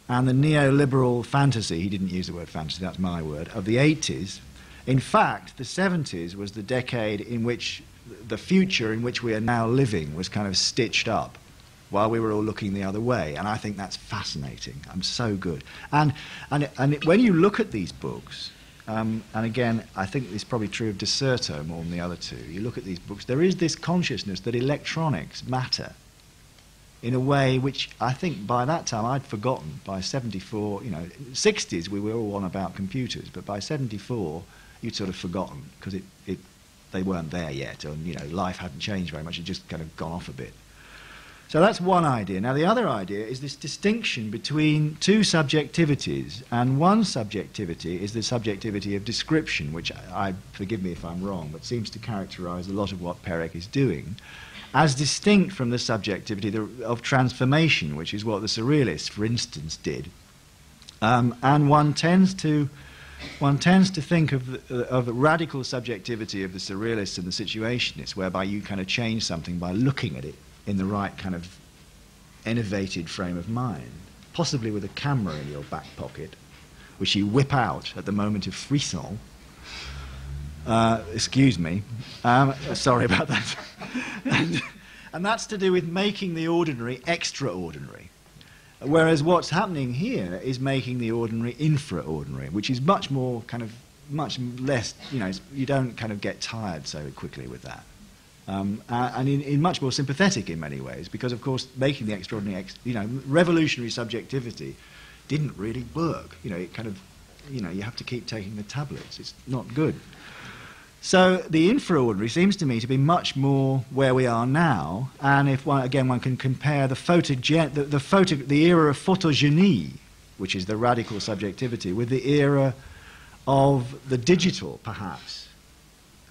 and the neoliberal fantasy, he didn't use the word fantasy, that's my word, of the 80s. In fact, the 70s was the decade in which the future in which we are now living was kind of stitched up while we were all looking the other way, and I think that's fascinating. I'm so good. And when you look at these books, and again, I think it's probably true of De Certeau more than the other two, you look at these books, there is this consciousness that electronics matter, in a way which I think by that time I'd forgotten. By 74, you know, 60s we were all on about computers, but by 74 you'd sort of forgotten, because they weren't there yet, and, you know, life hadn't changed very much, it just kind of gone off a bit. So that's one idea. Now the other idea is this distinction between two subjectivities, and one subjectivity is the subjectivity of description, which I forgive me if I'm wrong, but seems to characterize a lot of what Perec is doing, as distinct from the subjectivity of transformation, which is what the Surrealists, for instance, did. And one tends to think of the radical subjectivity of the Surrealists and the Situationists, whereby you kind of change something by looking at it in the right kind of innovated frame of mind, possibly with a camera in your back pocket, which you whip out at the moment of frisson. Excuse me, sorry about that. And that's to do with making the ordinary extraordinary, whereas what's happening here is making the ordinary infraordinary, which is much more kind of, much less, you know, you don't kind of get tired so quickly with that. And in much more sympathetic in many ways, because of course making the extraordinary, you know, revolutionary subjectivity didn't really work. You know, it kind of, you know, you have to keep taking the tablets, it's not good. So the infraordinary seems to me to be much more where we are now, and if one, again, one can compare the era of photogenie, which is the radical subjectivity, with the era of the digital, perhaps,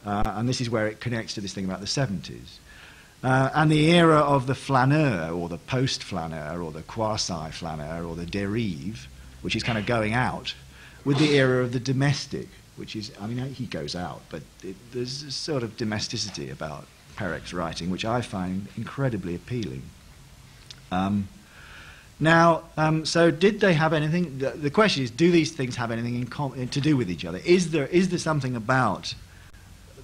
and this is where it connects to this thing about the 70s, and the era of the flaneur, or the post-flaneur, or the quasi-flaneur, or the dérive, which is kind of going out, with the era of the domestic, which is, I mean, he goes out, but there's a sort of domesticity about Perec's writing, which I find incredibly appealing. So did they have anything? The question is, do these things have anything to do with each other? Is there something about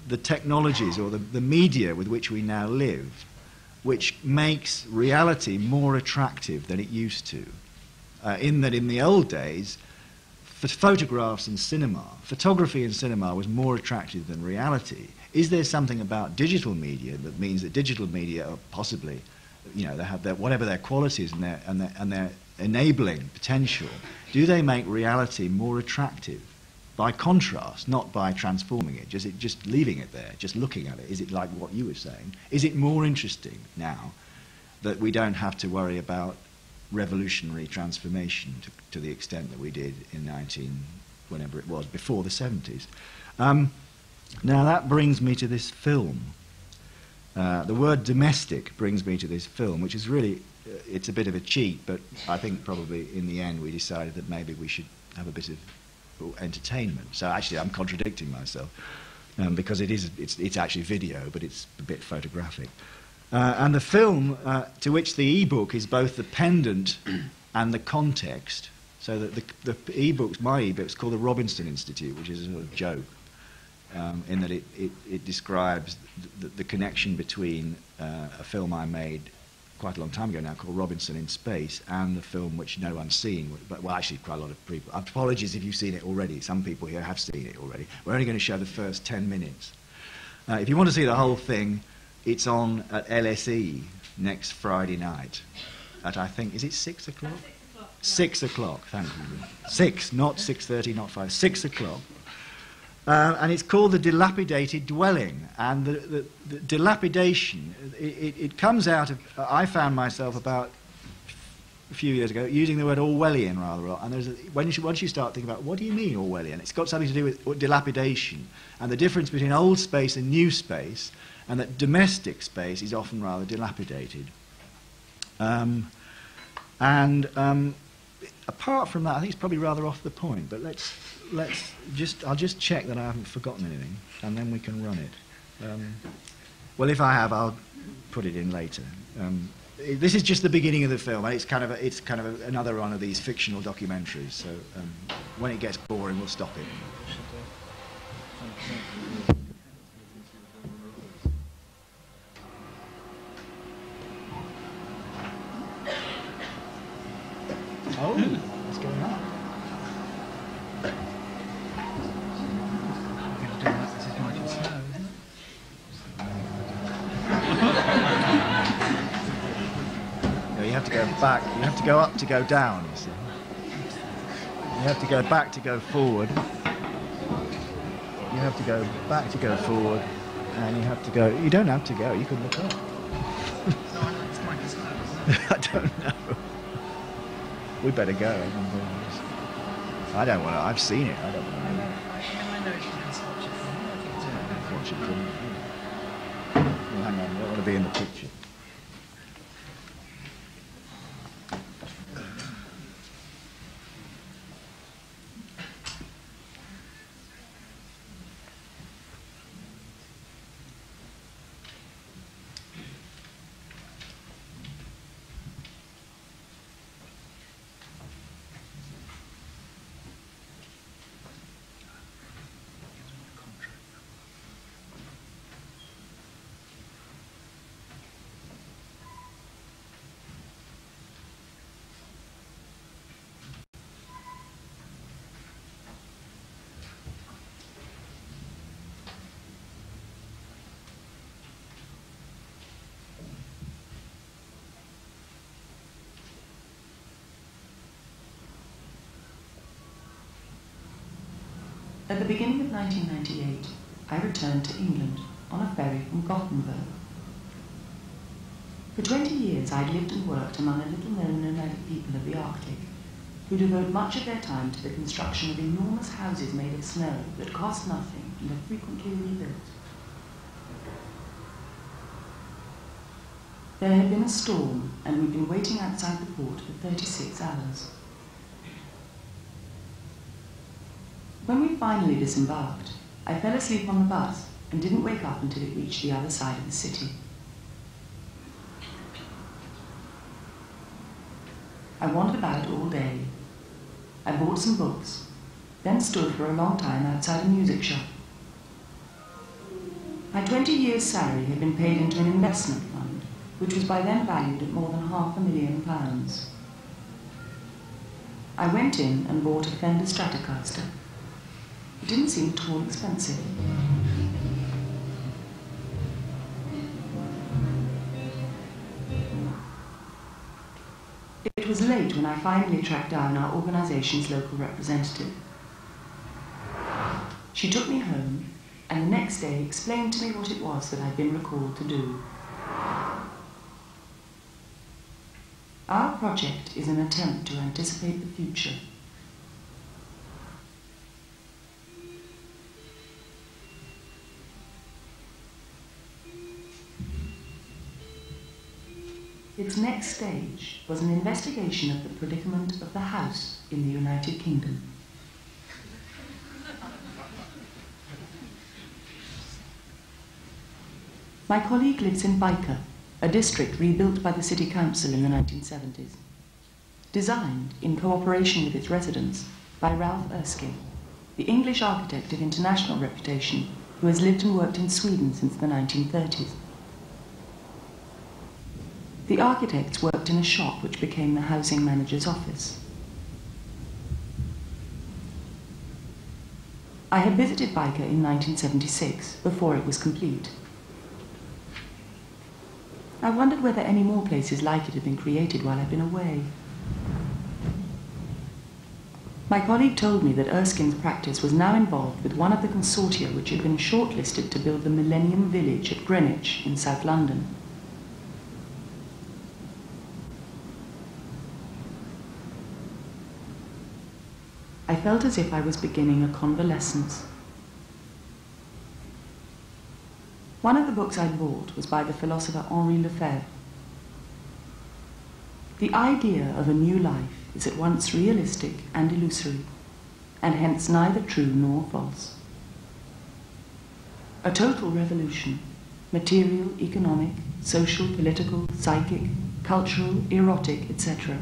the technologies or the media with which we now live which makes reality more attractive than it used to? In that in the old days, photographs and cinema, photography and cinema was more attractive than reality. Is there something about digital media that means that digital media are possibly, you know, they have their, whatever their qualities and their enabling potential, do they make reality more attractive by contrast, not by transforming it, just leaving it there, just looking at it? Is it like what you were saying? Is it more interesting now that we don't have to worry about revolutionary transformation to the extent that we did in 19 whenever it was, before the 70s. Now that brings me to this film. The word domestic brings me to this film, which is really, it's a bit of a cheat, but I think probably in the end we decided that maybe we should have a bit of entertainment. So actually I'm contradicting myself, because it's actually video, but it's a bit photographic. And the film to which the e-book is both the pendant and the context, so that the e-book's, my e-book's called the Robinson Institute, which is a sort of joke, in that it describes the connection between a film I made quite a long time ago now called Robinson in Space and the film which no one's seen, but, well, actually quite a lot of people. Apologies if you've seen it already. Some people here have seen it already. We're only going to show the first 10 minutes. If you want to see the whole thing, it's on at LSE next Friday night at, I think, is it 6 o'clock? 6 o'clock, yeah. Thank you. 6, not 6:30, not 5, 6 o'clock. And it's called The Dilapidated Dwelling, and the dilapidation, it comes out of, I found myself about a few years ago using the word Orwellian rather a lot, and there's once you start thinking about what do you mean Orwellian, it's got something to do with dilapidation, and the difference between old space and new space, and that domestic space is often rather dilapidated. Apart from that, I think it's probably rather off the point, but let's I'll just check that I haven't forgotten anything, and then we can run it. Well, if I have, I'll put it in later. This is just the beginning of the film, and it's kind of another one of these fictional documentaries. So when it gets boring, we'll stop it. Oh, what's going on? No, you have to go back. You have to go up to go down, you see. You have to go back to go forward. You have to go back to go forward. And you have to go... You don't have to go. You can look up. I don't know. We better go. I don't want to. I've seen it. I don't want to. I know you can watch it. Watch it. Hang on. I don't want to be in the picture. At the beginning of 1998, I returned to England on a ferry from Gothenburg. For 20 years, I'd lived and worked among a little-known nomadic people of the Arctic, who devote much of their time to the construction of enormous houses made of snow that cost nothing and are frequently rebuilt. There had been a storm, and we'd been waiting outside the port for 36 hours. When we finally disembarked, I fell asleep on the bus and didn't wake up until it reached the other side of the city. I wandered about all day. I bought some books, then stood for a long time outside a music shop. My 20 years' salary had been paid into an investment fund, which was by then valued at more than £500,000. I went in and bought a Fender Stratocaster. It didn't seem at all expensive. It was late when I finally tracked down our organization's local representative. She took me home and the next day explained to me what it was that I'd been recalled to do. Our project is an attempt to anticipate the future. Its next stage was an investigation of the predicament of the house in the United Kingdom. My colleague lives in Byker, a district rebuilt by the City Council in the 1970s, designed in cooperation with its residents by Ralph Erskine, the English architect of international reputation who has lived and worked in Sweden since the 1930s. The architects worked in a shop which became the housing manager's office. I had visited Byker in 1976, before it was complete. I wondered whether any more places like it had been created while I'd been away. My colleague told me that Erskine's practice was now involved with one of the consortia which had been shortlisted to build the Millennium Village at Greenwich in South London. I felt as if I was beginning a convalescence. One of the books I bought was by the philosopher Henri Lefebvre. The idea of a new life is at once realistic and illusory, and hence neither true nor false. A total revolution, material, economic, social, political, psychic, cultural, erotic, etc.,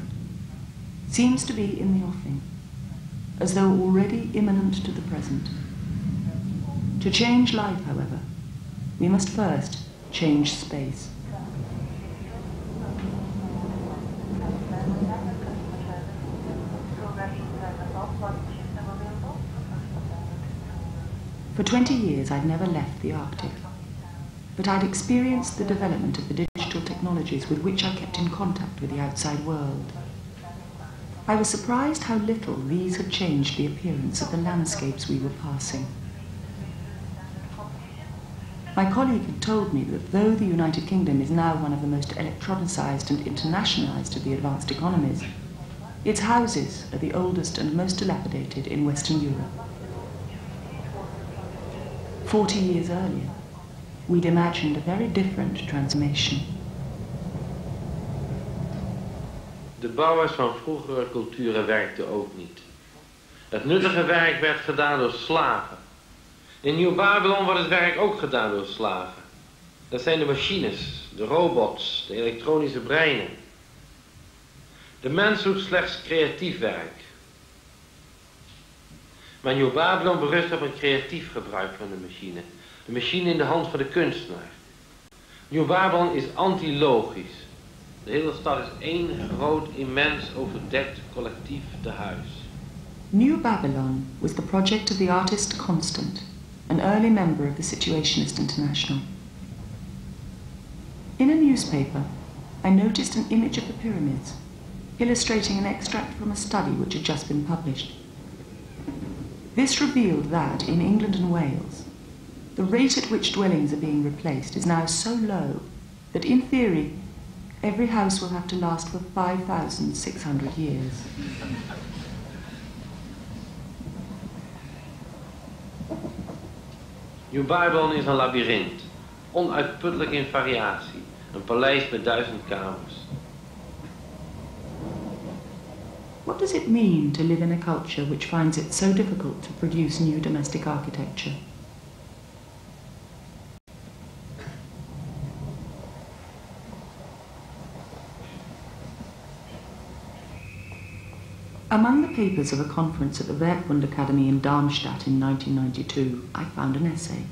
seems to be in the offing, as though already imminent to the present. To change life, however, we must first change space. For 20 years, I'd never left the Arctic, but I'd experienced the development of the digital technologies with which I kept in contact with the outside world. I was surprised how little these had changed the appearance of the landscapes we were passing. My colleague had told me that though the United Kingdom is now one of the most electronicised and internationalised of the advanced economies, its houses are the oldest and most dilapidated in Western Europe. 40 years earlier, we'd imagined a very different transformation. De bouwers van vroegere culturen werkten ook niet. Het nuttige werk werd gedaan door slaven. In New Babylon wordt het werk ook gedaan door slaven. Dat zijn de machines, de robots, de elektronische breinen. De mens doet slechts creatief werk. Maar New Babylon berust op een creatief gebruik van de machine. De machine in de hand van de kunstenaar. New Babylon is antilogisch. De hele stad is één groot, immens, overdekt collectief tehuis. New Babylon was the project of the artist Constant, an early member of the Situationist International. In a newspaper, I noticed an image of the pyramids, illustrating an extract from a study which had just been published. This revealed that, in England and Wales, the rate at which dwellings are being replaced is now so low that, in theory, every house will have to last for 5,600 years. New Babylon is een labyrinth, onuitputtelijk in variatie, een paleis met 1000 kamers. What does it mean to live in a culture which finds it so difficult to produce new domestic architecture? Among the papers of a conference at the Werkbund Academy in Darmstadt in 1992, I found an essay.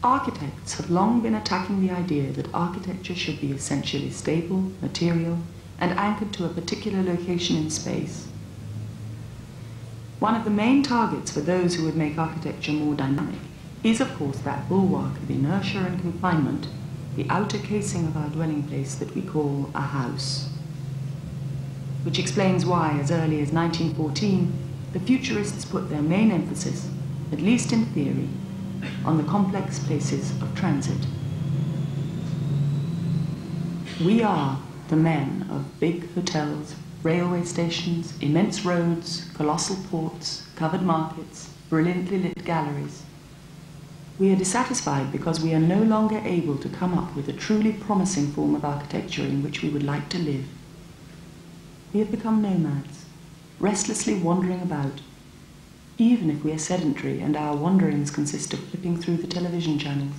Architects have long been attacking the idea that architecture should be essentially stable, material, and anchored to a particular location in space. One of the main targets for those who would make architecture more dynamic is, of course, that bulwark of inertia and confinement, the outer casing of our dwelling place that we call a house, which explains why, as early as 1914, the futurists put their main emphasis, at least in theory, on the complex places of transit. We are the men of big hotels, railway stations, immense roads, colossal ports, covered markets, brilliantly lit galleries. We are dissatisfied because we are no longer able to come up with a truly promising form of architecture in which we would like to live. We have become nomads, restlessly wandering about, even if we are sedentary and our wanderings consist of flipping through the television channels.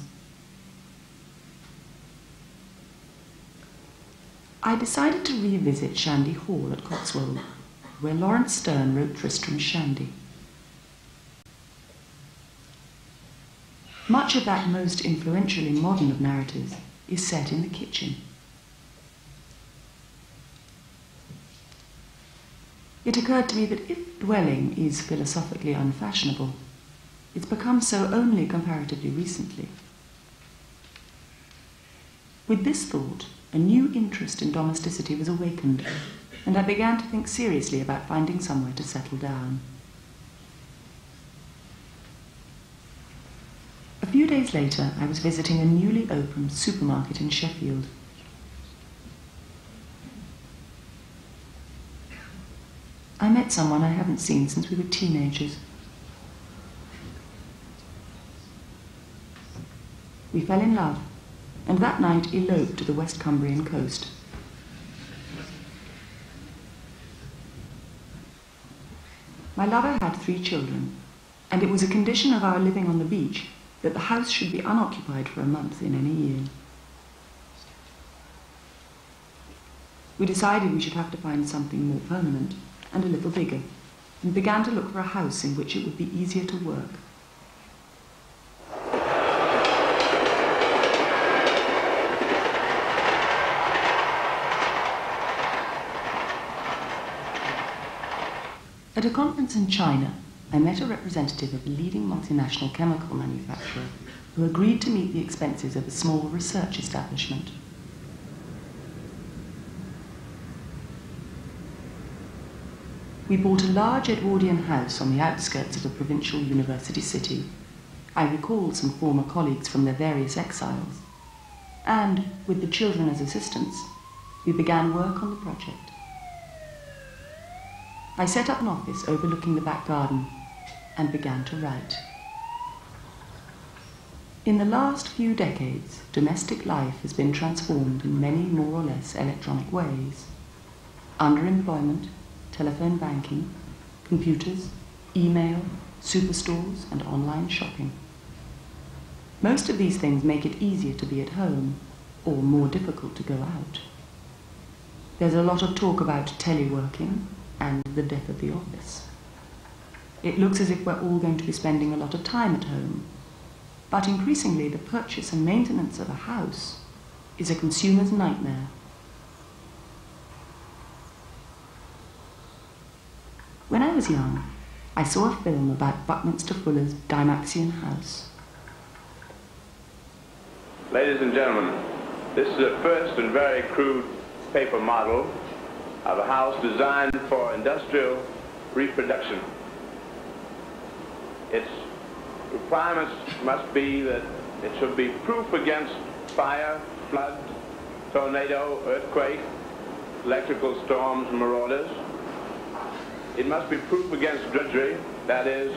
I decided to revisit Shandy Hall at Cotswold, where Lawrence Sterne wrote Tristram Shandy. Much of that most influentially modern of narratives is set in the kitchen. It occurred to me that if dwelling is philosophically unfashionable, it's become so only comparatively recently. With this thought, a new interest in domesticity was awakened, and I began to think seriously about finding somewhere to settle down. A few days later, I was visiting a newly opened supermarket in Sheffield. I met someone I haven't seen since we were teenagers. We fell in love, and that night eloped to the West Cumbrian coast. My lover had 3 children, and it was a condition of our living on the beach that the house should be unoccupied for a month in any year. We decided we should have to find something more permanent and a little bigger, and began to look for a house in which it would be easier to work. At a conference in China, I met a representative of a leading multinational chemical manufacturer who agreed to meet the expenses of a small research establishment. We bought a large Edwardian house on the outskirts of a provincial university city. I recalled some former colleagues from their various exiles. And, with the children as assistants, we began work on the project. I set up an office overlooking the back garden and began to write. In the last few decades, domestic life has been transformed in many more or less electronic ways. Underemployment, telephone banking, computers, email, superstores, and online shopping. Most of these things make it easier to be at home or more difficult to go out. There's a lot of talk about teleworking and the death of the office. It looks as if we're all going to be spending a lot of time at home, but increasingly the purchase and maintenance of a house is a consumer's nightmare. When I was young, I saw a film about Buckminster Fuller's Dymaxian House. Ladies and gentlemen, this is a first and very crude paper model of a house designed for industrial reproduction. Its requirements must be that it should be proof against fire, flood, tornado, earthquake, electrical storms, and marauders. It must be proof against drudgery, that is,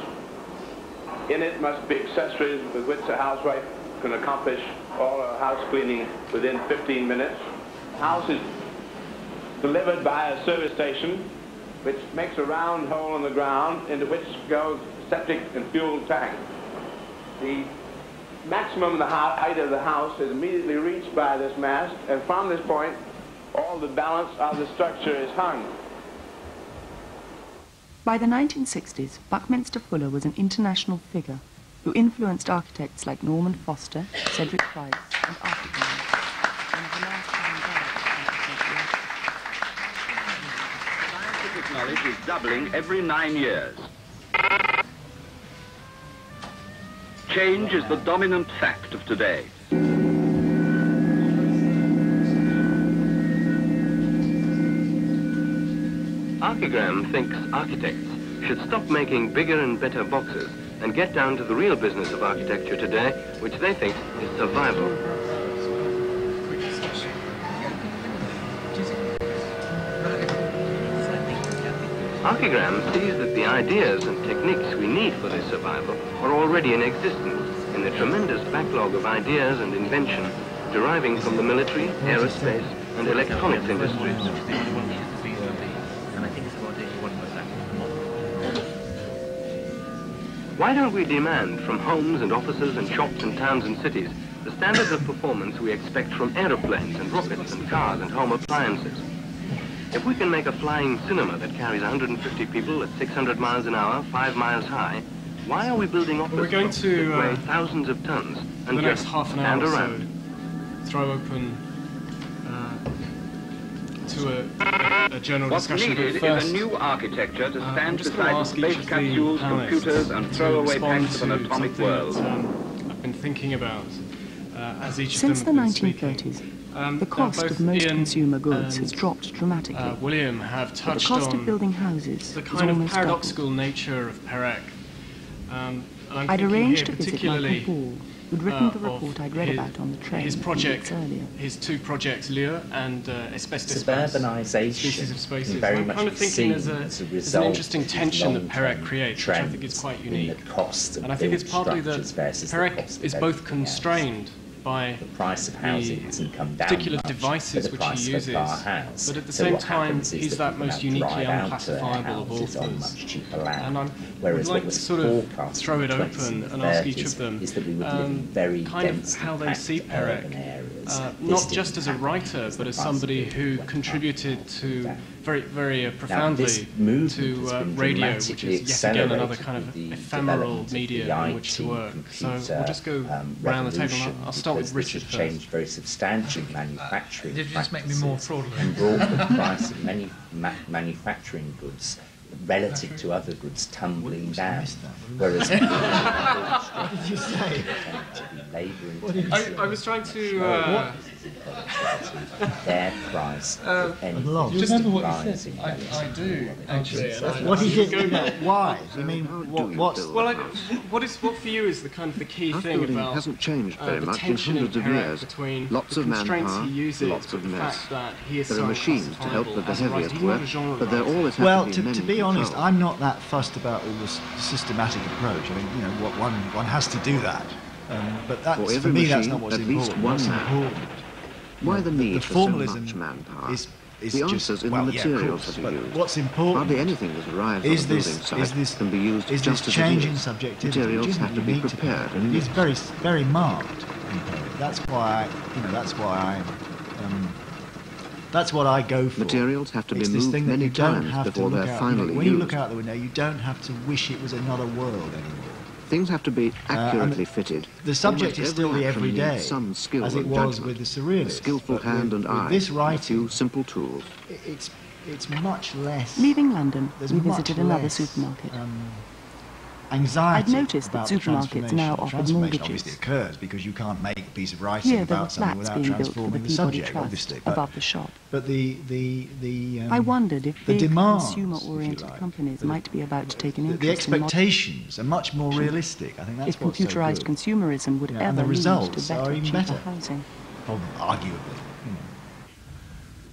in it must be accessories with which a housewife can accomplish all her house cleaning within 15 minutes. The house is delivered by a service station which makes a round hole in the ground into which goes septic and fuel tank. The maximum height of the house is immediately reached by this mast, and from this point all the balance of the structure is hung. By the 1960s, Buckminster Fuller was an international figure who influenced architects like Norman Foster, Cedric Price, and Arthur Brown. Scientific knowledge is doubling every 9 years. Change is the dominant fact of today. Archigram thinks architects should stop making bigger and better boxes and get down to the real business of architecture today, which they think is survival. Archigram sees that the ideas and techniques we need for this survival are already in existence in the tremendous backlog of ideas and invention deriving from the military, aerospace, and electronics industries. Why don't we demand from homes and offices and shops and towns and cities the standards of performance we expect from aeroplanes and rockets and cars and home appliances? If we can make a flying cinema that carries 150 people at 600 miles an hour, 5 miles high, why are we building office blocks that weigh thousands of tons and just stand around? Throw open to a general discussion. What's needed is a new architecture to stand beside space capsules, computers, and throwaway packs of an atomic world. That, I've been thinking about as each since of them the 1930s, the cost of most Ian consumer goods has dropped dramatically. William have touched on the cost of building houses, the kind of paradoxical nature of Perec. I'd arranged to visit my Paul, who'd written the report I'd read about on the train. His project, his two projects, Lure and Asbestos. Suburbanization, Species of Spaces. Very much kind of thinking as a result, an interesting tension that Perec creates, which I think is quite unique. And I think it's partly that Perec is both constrained by the price of housing hasn't come down particular much, devices which he uses, but at the same time he's that most uniquely unclassifiable of authors. And I would like to sort of throw it open and ask each of them kind of how they see Perec, not just as a writer, but as somebody who contributed to very profoundly to radio, which is yet again another kind of ephemeral medium in which to work. So we'll just go round the table. I'll start with Richard first. Changed very substantially manufacturing did you just make me more fraudulent? And brought the price of many manufacturing goods relative to other goods tumbling down, whereas I was trying to their price do you remember what you said? I do actually. What do you go back? Why? I mean, what for you is the kind of the key thing about hasn't changed very much in hundreds of years. Between lots of manpower, lots of mess. There are machines to help with the heaviest work, but they're always to be honest, I'm not that fussed about all this systematic approach. I mean, you know, what one has to do that, but that's, for me, that's not what's important. What's important, why the need for so much manpower? Is the answers in the materials that are used. What's important? Hardly anything that's arrived on the building site can be used just as it is. Change in subjectivity? Materials have to be prepared, and it's very marked. That's why, you know, that's why I. That's what I go for. Materials have to be moved many times before they're finally used. When you look out the window, you don't have to wish it was another world anymore. Things have to be accurately fitted. The subject is still the everyday, some skill as it was with the Surrealists. A skillful hand and eye, this writing, a few simple tools. It's much less. Leaving London, we visited another supermarket. Anxiety. I'd noticed that supermarkets now offer mortgages. Obviously occurs because you can't make a piece of writing about something without transforming the subject, obviously. Above the shop. But I wondered if big consumer-oriented companies might be about to take an interest. The expectations are much more realistic. I think that's what's so good. If computerised consumerism would ever lead to cheaper housing. Arguably.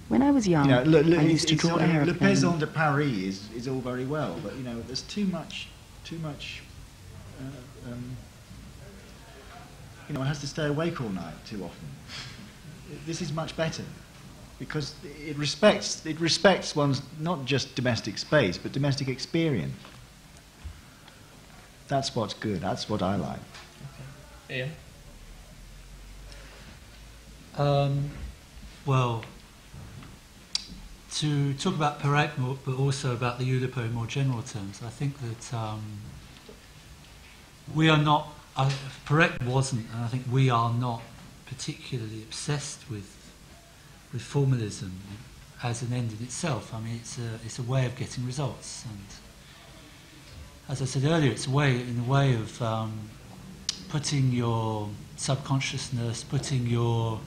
When I was young, I used to draw aeroplanes. Le Paysan de Paris is all very well, but you know, there's too much, you know, one has to stay awake all night too often. This is much better because it respects one's not just domestic space but domestic experience. That's what's good. That's what I like. Okay. Ian? Well, to talk about Perec, but also about the Oulipo in more general terms, I think that we are not, Perec wasn't, and I think we are not particularly obsessed with formalism as an end in itself. I mean, it's a way of getting results, and as I said earlier, it's a way of putting your subconsciousness, putting your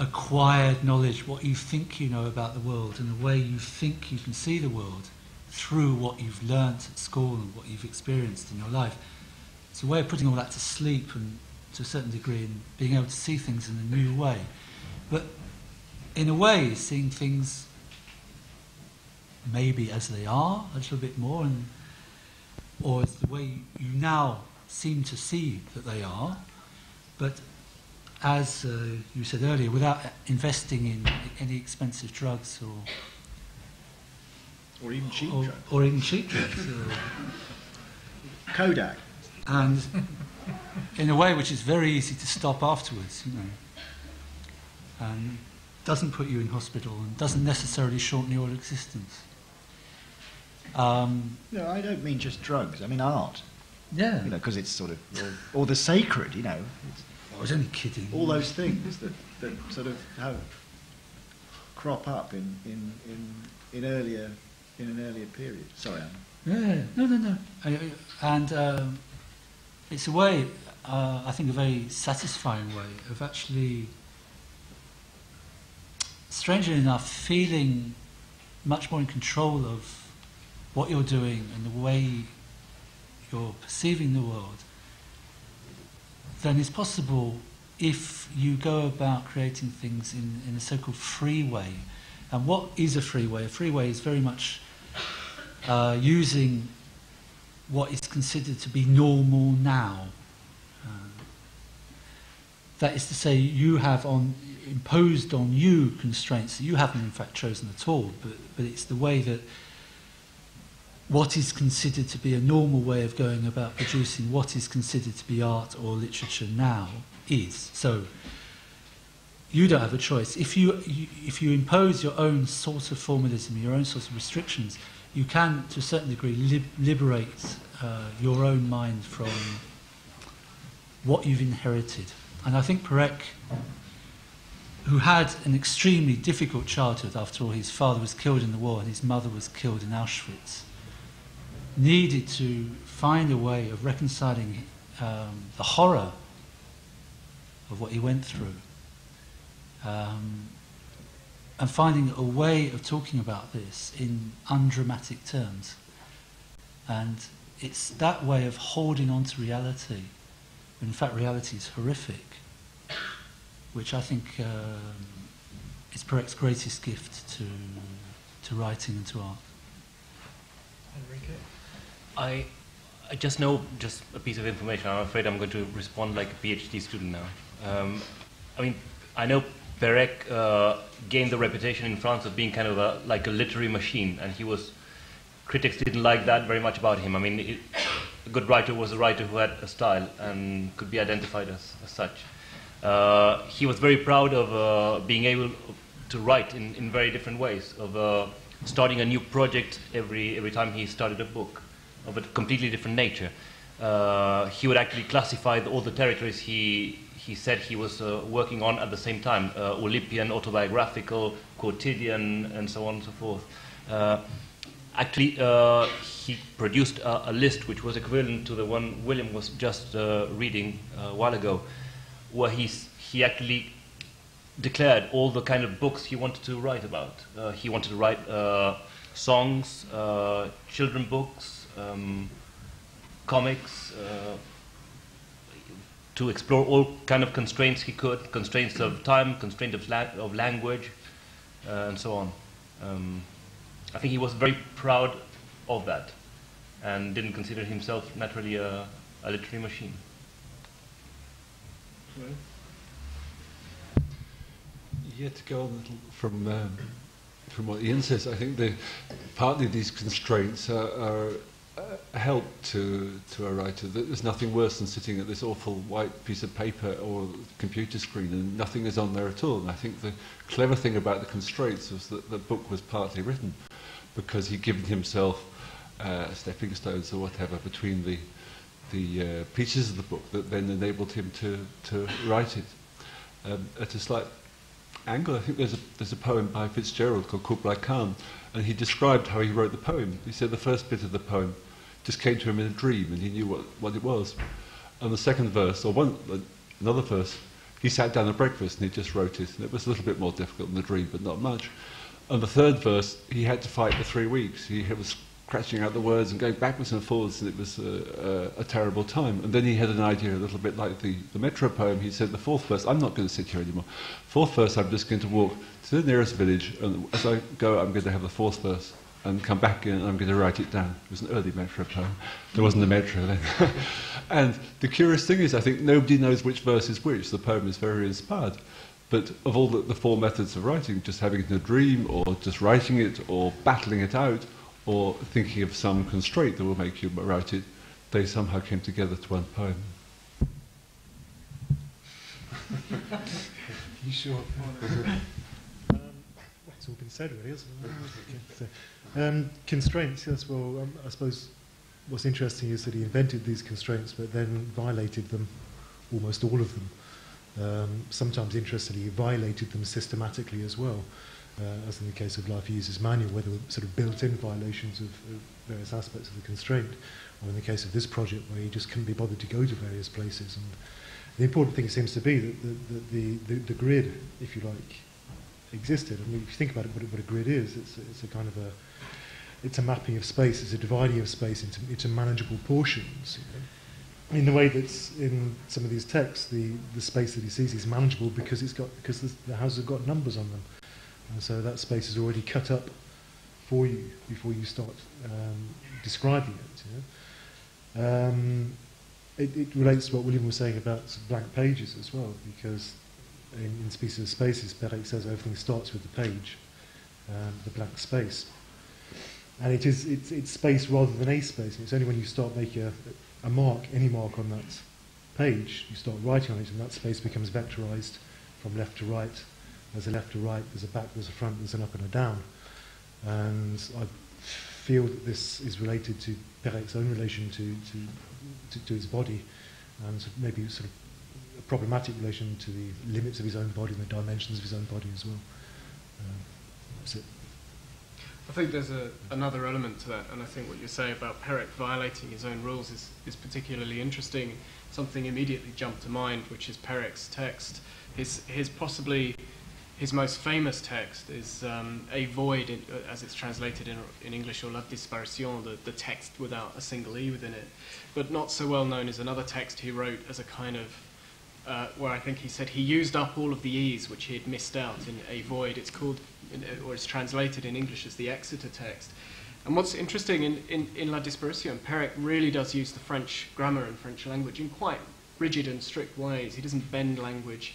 acquired knowledge, what you think you know about the world and the way you think you can see the world through what you've learnt at school and what you've experienced in your life. It's a way of putting all that to sleep and to a certain degree and being able to see things in a new way. But in a way, seeing things maybe as they are a little bit more, or as the way you now seem to see that they are, but as you said earlier, without investing in any expensive drugs or even cheap drugs. Or even cheap drugs. Kodak. And in a way which is very easy to stop afterwards, you know, and doesn't put you in hospital and doesn't necessarily shorten your existence. No, I don't mean just drugs. I mean art. Yeah. You know, because it's sort of, or the sacred, you know. I was only kidding. All those things that sort of crop up in an earlier period. Sorry, Anna. Yeah, no. And it's a way, I think, a very satisfying way of actually, strangely enough, feeling much more in control of what you're doing and the way you're perceiving the world than is possible if you go about creating things in a so-called free way. And what is a free way? A free way is very much using what is considered to be normal now. That is to say, you have imposed on you constraints that you haven't in fact chosen at all, but it's the way that what is considered to be a normal way of going about producing what is considered to be art or literature now is. So you don't have a choice. If you impose your own sort of formalism, your own sort of restrictions, you can, to a certain degree, liberate your own mind from what you've inherited. And I think Perec, who had an extremely difficult childhood, after all, his father was killed in the war and his mother was killed in Auschwitz, needed to find a way of reconciling the horror of what he went through and finding a way of talking about this in undramatic terms. And it's that way of holding on to reality. In fact, reality is horrific, which I think is Perec's greatest gift to writing and to art. Enrique? I just know just a piece of information. I'm afraid I'm going to respond like a PhD student now. I mean, I know Perec gained the reputation in France of being kind of like a literary machine, and he was, critics didn't like that very much about him. I mean, a good writer was a writer who had a style and could be identified as such. He was very proud of being able to write in very different ways, of starting a new project every time he started a book, of a completely different nature. He would actually classify all the territories he said he was working on at the same time, Oulipian, autobiographical, quotidian, and so on and so forth. Actually, he produced a list which was equivalent to the one William was just reading a while ago, where he actually declared all the kind of books he wanted to write about. He wanted to write songs, children books, comics, to explore all kind of constraints he could, constraints of time, constraints of language, and so on. I think he was very proud of that and didn't consider himself naturally a literary machine. Well, yeah, to go on a little from what Ian says, I think partly these constraints are help to a writer. There's nothing worse than sitting at this awful white piece of paper or computer screen and nothing is on there at all. And I think the clever thing about the constraints was that the book was partly written because he'd given himself stepping stones or whatever between the pieces of the book that then enabled him to write it at a slight angle. I think there's a poem by Fitzgerald called Kublai Khan, and he described how he wrote the poem. He said the first bit of the poem just came to him in a dream, and he knew what it was. And the second verse, or another verse, he sat down at breakfast and he just wrote it, and it was a little bit more difficult than the dream, but not much. And the third verse, he had to fight for 3 weeks. He was scratching out the words and going backwards and forwards, and it was a terrible time. And then he had an idea a little bit like the Metro poem. He said the fourth verse, I'm not going to sit here anymore. Fourth verse, I'm just going to walk to the nearest village, and as I go, I'm going to have the fourth verse. and come back again, and I'm going to write it down. It was an early Metro poem. There wasn't a Metro then. And the curious thing is, I think nobody knows which verse is which. The poem is very inspired. But of all the four methods of writing, just having it in a dream, or just writing it, or battling it out, or thinking of some constraint that will make you write it, they somehow came together to one poem. You sure? It's all been said, really, hasn't it? Constraints, yes, well, I suppose what's interesting is that he invented these constraints, but then violated them, almost all of them. Sometimes, interestingly, he violated them systematically as well. As in the case of Life, he uses manual, where there were sort of built-in violations of various aspects of the constraint, or in the case of this project, where he just couldn't be bothered to go to various places. And the important thing seems to be that the grid, if you like, existed. I mean, if you think about it, what a grid is, it's a kind of it's a mapping of space, it's a dividing of space into manageable portions. You know? In the way that's in some of these texts, the space that he sees is manageable because the houses have got numbers on them, and so that space is already cut up for you before you start describing it. You know? It relates to what William was saying about blank pages as well, because in Species of Spaces, Perec says everything starts with the page, the blank space, and it's space rather than a space. And it's only when you start making a mark, any mark on that page, you start writing on it, and that space becomes vectorized from left to right. There's a left to right, there's a back, there's a front, there's an up and a down. And I feel that this is related to Perec's own relation to his body, and maybe sort of a problematic relation to the limits of his own body and the dimensions of his own body as well. That's it. I think there's another element to that, and I think what you're saying about Perec violating his own rules is particularly interesting. Something immediately jumped to mind, which is Perec's text. His possibly his most famous text is A Void, as it's translated in English, or La Disparition, the text without a single E within it. But not so well known is another text he wrote as a kind of, where I think he said he used up all of the E's which he had missed out in A Void. It's called, or it's translated in English as the Exeter text. And what's interesting in La Disparition, Perec really does use the French grammar and French language in quite rigid and strict ways. He doesn't bend language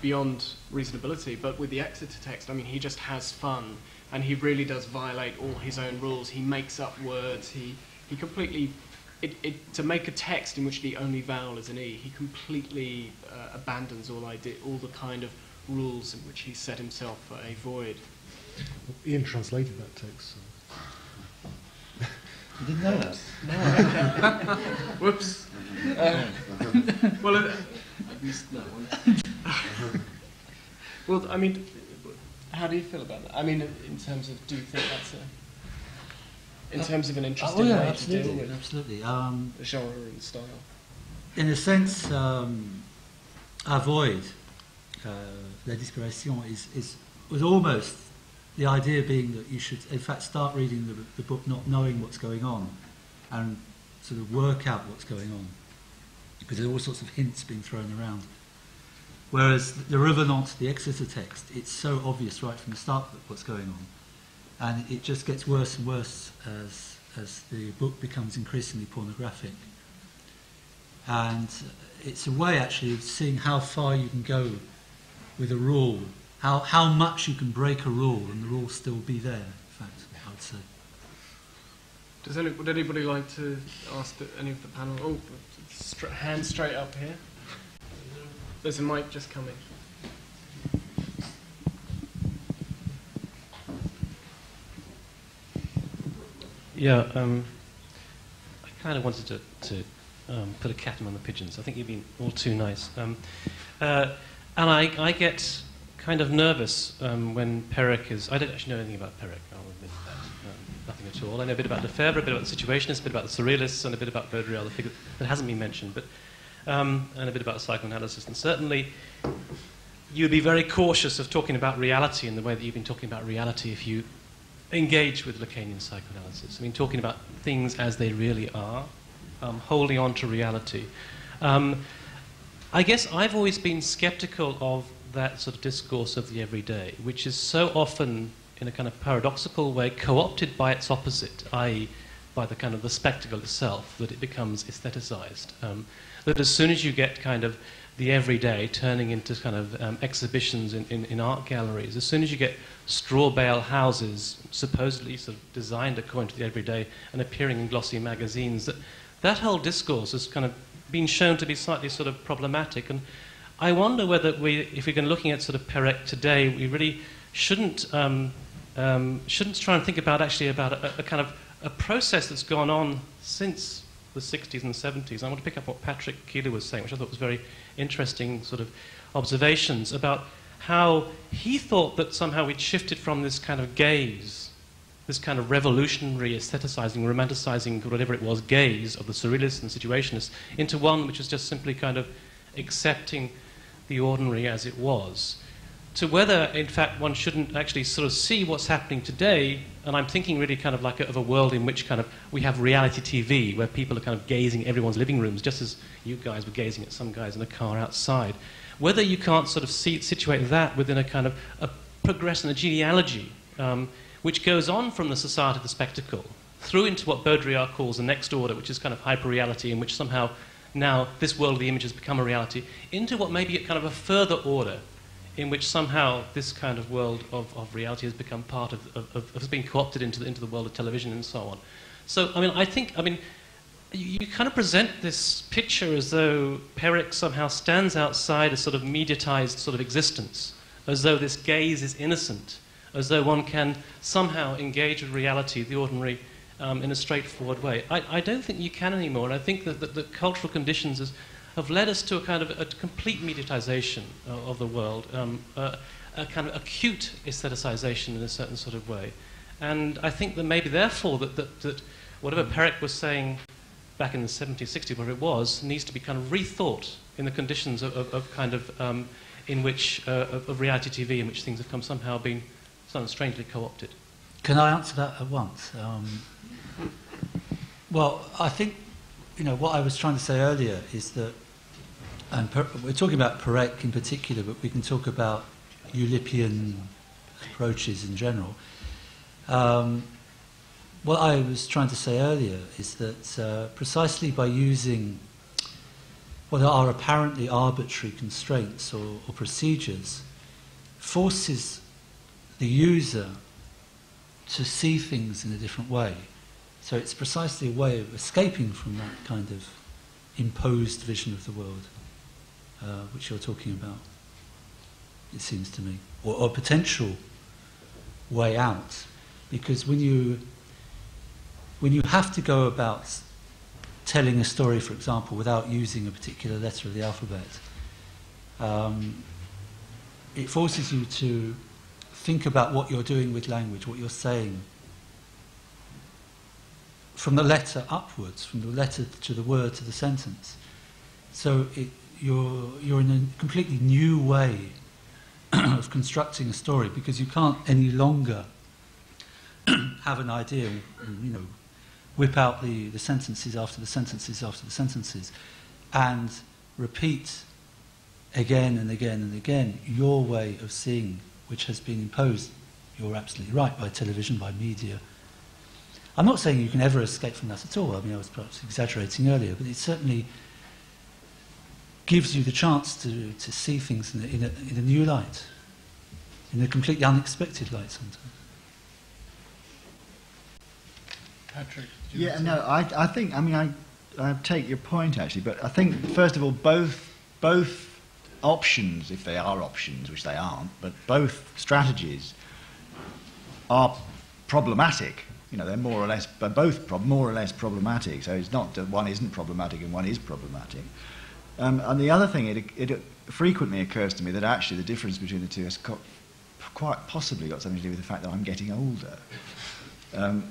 beyond reasonability, but with the Exeter text, I mean, he just has fun, and he really does violate all his own rules. He makes up words, he completely, to make a text in which the only vowel is an E, he completely abandons all the kind of rules in which he set himself for A Void. Well, Ian translated that text. So. You didn't know that? No. Whoops. Well, I missed that one. Well, I mean, how do you feel about that? I mean, in terms of, do you think that's in terms of an interesting way absolutely, to deal with absolutely. The genre and style? In a sense, Avoid, La Disparition, was almost the idea being that you should, in fact, start reading the book not knowing what's going on and sort of work out what's going on, because there are all sorts of hints being thrown around. Whereas the Revenant, the Exeter text, it's so obvious right from the start that what's going on. And it just gets worse and worse as the book becomes increasingly pornographic. And it's a way, actually, of seeing how far you can go with a rule, how much you can break a rule and the rule still be there, in fact, I would say. Would anybody like to ask any of the panel? Oh, hand straight up here. There's a mic just coming. Yeah, I kind of wanted to put a cat among the pigeons. I think you've been all too nice. And I get kind of nervous when Perec is... I don't actually know anything about Perec, I'll admit that. Nothing at all. I know a bit about Lefebvre, a bit about the Situationists, a bit about the Surrealists, and a bit about Baudrillard, the figure that hasn't been mentioned. But and a bit about psychoanalysis, and certainly you'd be very cautious of talking about reality in the way that you've been talking about reality if you engage with Lacanian psychoanalysis. I mean, talking about things as they really are, holding on to reality. I guess I've always been sceptical of that sort of discourse of the everyday, which is so often in a kind of paradoxical way, co-opted by its opposite, i.e. by the kind of the spectacle itself, that it becomes aestheticized. That as soon as you get kind of the everyday turning into kind of exhibitions in art galleries, as soon as you get straw bale houses supposedly sort of designed according to the everyday and appearing in glossy magazines, that whole discourse has kind of been shown to be slightly sort of problematic. And I wonder whether if we're looking at sort of Perec today, we really shouldn't try and think about actually about a kind of a process that's gone on since the 60s and 70s. I want to pick up what Patrick Keiller was saying, which I thought was very interesting sort of observations about how he thought that somehow we'd shifted from this kind of gaze, this kind of revolutionary, aestheticizing, romanticizing, whatever it was, gaze of the surrealists and situationists into one which was just simply kind of accepting the ordinary as it was. To whether, in fact, one shouldn't actually sort of see what's happening today, and I'm thinking really kind of like of a world in which kind of we have reality TV, where people are kind of gazing at everyone's living rooms, just as you guys were gazing at some guys in a car outside. Whether you can't sort of situate that within a kind of a progression, a genealogy, which goes on from the society of the spectacle, through into what Baudrillard calls the next order, which is kind of hyper-reality, in which somehow now this world of the image has become a reality, into what may be kind of a further order, in which somehow this kind of world of reality has become part of has been co-opted into the world of television and so on. So, I mean, I think you kind of present this picture as though Perec somehow stands outside a sort of mediatized sort of existence, as though this gaze is innocent, as though one can somehow engage with reality, the ordinary, in a straightforward way. I don't think you can anymore, and I think that the cultural conditions have led us to a kind of a complete mediatization of the world, a kind of acute aestheticization in a certain sort of way. And I think that maybe therefore that whatever Perec was saying back in the 70s, 60s, whatever it was, needs to be kind of rethought in the conditions of kind of in which, of reality TV, in which things have come somehow been strangely co-opted. Can I answer that at once? Well, I think, you know, what I was trying to say earlier is that, and we're talking about Perec in particular, but we can talk about Oulipian approaches in general. What I was trying to say earlier is that precisely by using what are apparently arbitrary constraints or procedures, forces the user to see things in a different way. So it's precisely a way of escaping from that kind of imposed vision of the world, which you're talking about, it seems to me, or a potential way out. Because when you have to go about telling a story, for example, without using a particular letter of the alphabet, it forces you to think about what you're doing with language, what you're saying, from the letter upwards, from the letter to the word to the sentence. So you're in a completely new way of constructing a story, because you can't any longer have an idea and, you know, whip out the sentences after the sentences after the sentences and repeat again and again and again your way of seeing, which has been imposed, you're absolutely right, by television, by media. I'm not saying you can ever escape from that at all. I mean, I was perhaps exaggerating earlier, but it certainly gives you the chance to see things in a new light, in a completely unexpected light sometimes. Patrick, do you want to? I think, I mean, I take your point, actually, but I think, first of all, both options, if they are options, which they aren't, but both strategies are problematic. You know, they're more or less, but both more or less problematic. So it's not that one isn't problematic and one is problematic. And the other thing, it frequently occurs to me that actually the difference between the two has quite possibly got something to do with the fact that I'm getting older.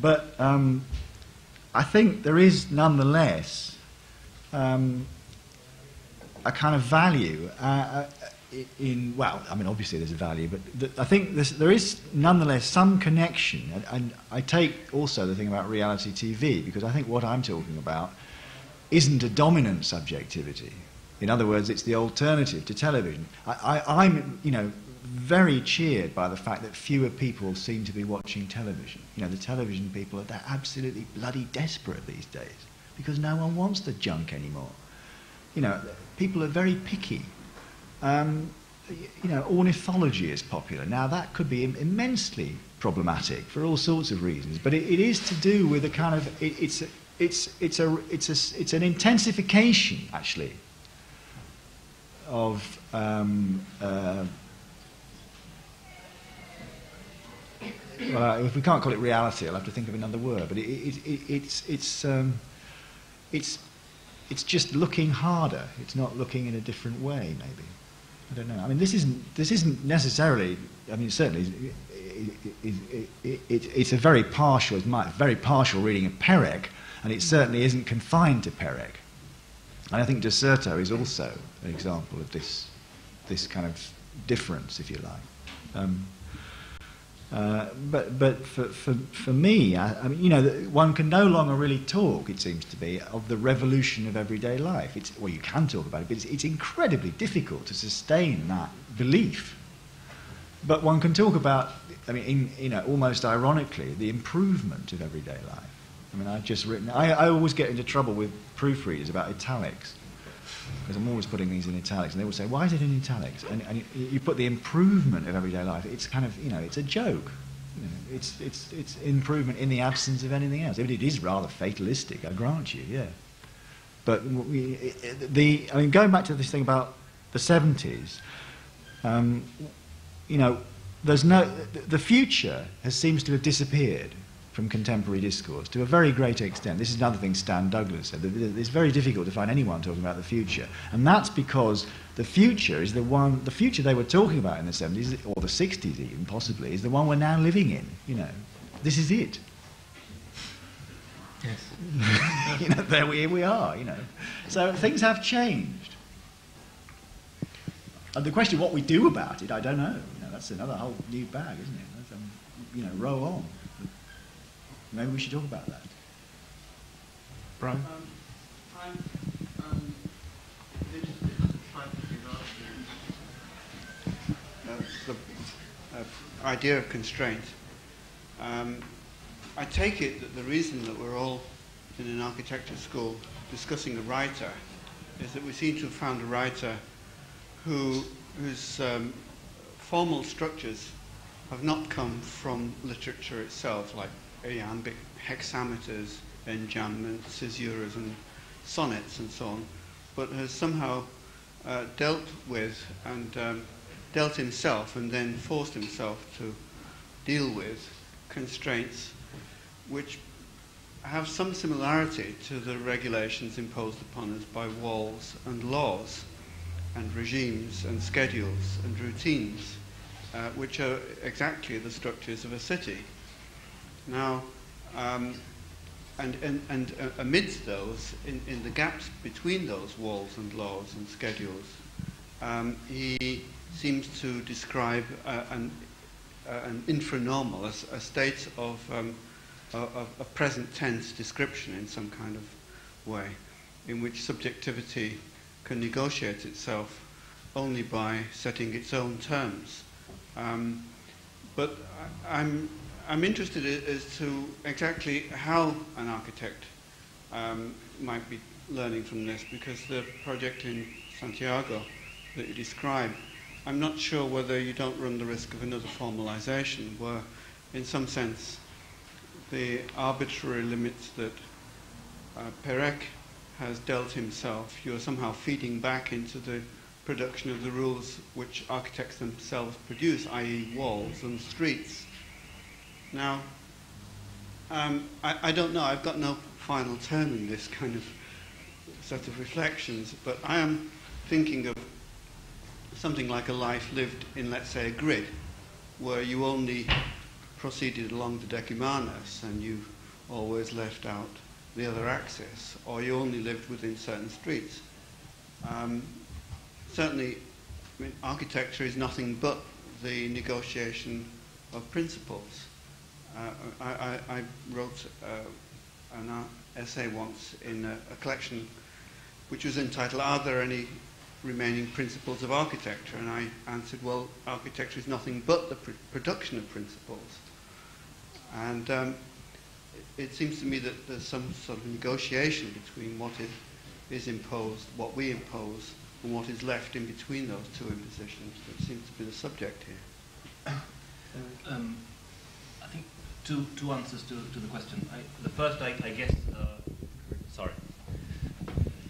But I think there is nonetheless a kind of value well, I mean, obviously there's a value, but I think there is nonetheless some connection, and I take also the thing about reality TV, because I think what I'm talking about isn't a dominant subjectivity. In other words, it's the alternative to television. I'm, you know, very cheered by the fact that fewer people seem to be watching television. You know, the television people are absolutely bloody desperate these days because no one wants the junk anymore. You know, people are very picky. You know, ornithology is popular. Now, that could be immensely problematic for all sorts of reasons, but it is to do with a kind of, it's an intensification, actually, of well, if we can't call it reality, I'll have to think of another word. But it's just looking harder. It's not looking in a different way, maybe. I don't know. I mean, this isn't necessarily. I mean, certainly, it's a very partial, reading of Perec, and it certainly isn't confined to Perec. And I think De Certo is also an example of this kind of difference, if you like. But for me, I mean, you know, one can no longer really talk, it seems to be, of the revolution of everyday life. It's, well, you can talk about it, but it's incredibly difficult to sustain that belief. But one can talk about, I mean, you know, almost ironically, the improvement of everyday life. I mean, I've just written... I always get into trouble with proofreaders about italics, because I'm always putting things in italics, and they will say, why is it in italics? And you put the improvement of everyday life, it's kind of, you know, it's a joke. You know, it's improvement in the absence of anything else. I mean, it is rather fatalistic, I grant you, yeah. But I mean, going back to this thing about the 70s, you know, there's no... The future seems to have disappeared from contemporary discourse, to a very great extent. This is another thing Stan Douglas said. It's very difficult to find anyone talking about the future. And that's because the future is the future they were talking about in the 70s, or the 60s even, possibly, is the one we're now living in, you know. This is it. Yes. You know, here we are, you know. So things have changed. And the question of what we do about it, I don't know. You know, that's another whole new bag, isn't it? That's, you know, roll on. Maybe we should talk about that. Brian? I'm interested in trying to figure out the idea of constraint. I take it that the reason that we're all in an architecture school discussing a writer is that we seem to have found a writer whose formal structures have not come from literature itself, like iambic hexameters, enjambments, caesuras, and sonnets, and so on, but has somehow dealt with and dealt himself and then forced himself to deal with constraints which have some similarity to the regulations imposed upon us by walls and laws and regimes and schedules and routines, which are exactly the structures of a city. Now, and amidst those, in the gaps between those walls and laws and schedules, he seems to describe an infranormal, a state of a present tense description in some kind of way, in which subjectivity can negotiate itself only by setting its own terms. But I'm interested as to exactly how an architect might be learning from this, because the project in Santiago that you describe, I'm not sure whether you don't run the risk of another formalization where, in some sense, the arbitrary limits that Perec has dealt himself, you're somehow feeding back into the production of the rules which architects themselves produce, i.e. walls and streets. Now, I don't know, I've got no final term in this kind of set of reflections, but I am thinking of something like a life lived in, let's say, a grid, where you only proceeded along the decumanus and you always left out the other axis, or you only lived within certain streets. Certainly, I mean, architecture is nothing but the negotiation of principles. I wrote an essay once in a collection which was entitled, Are There Any remaining principles of architecture? And I answered, well, architecture is nothing but the production of principles. And it seems to me that there's some sort of negotiation between what is imposed, what we impose, and what is left in between those two impositions that seems to be the subject here. I think two answers to the question.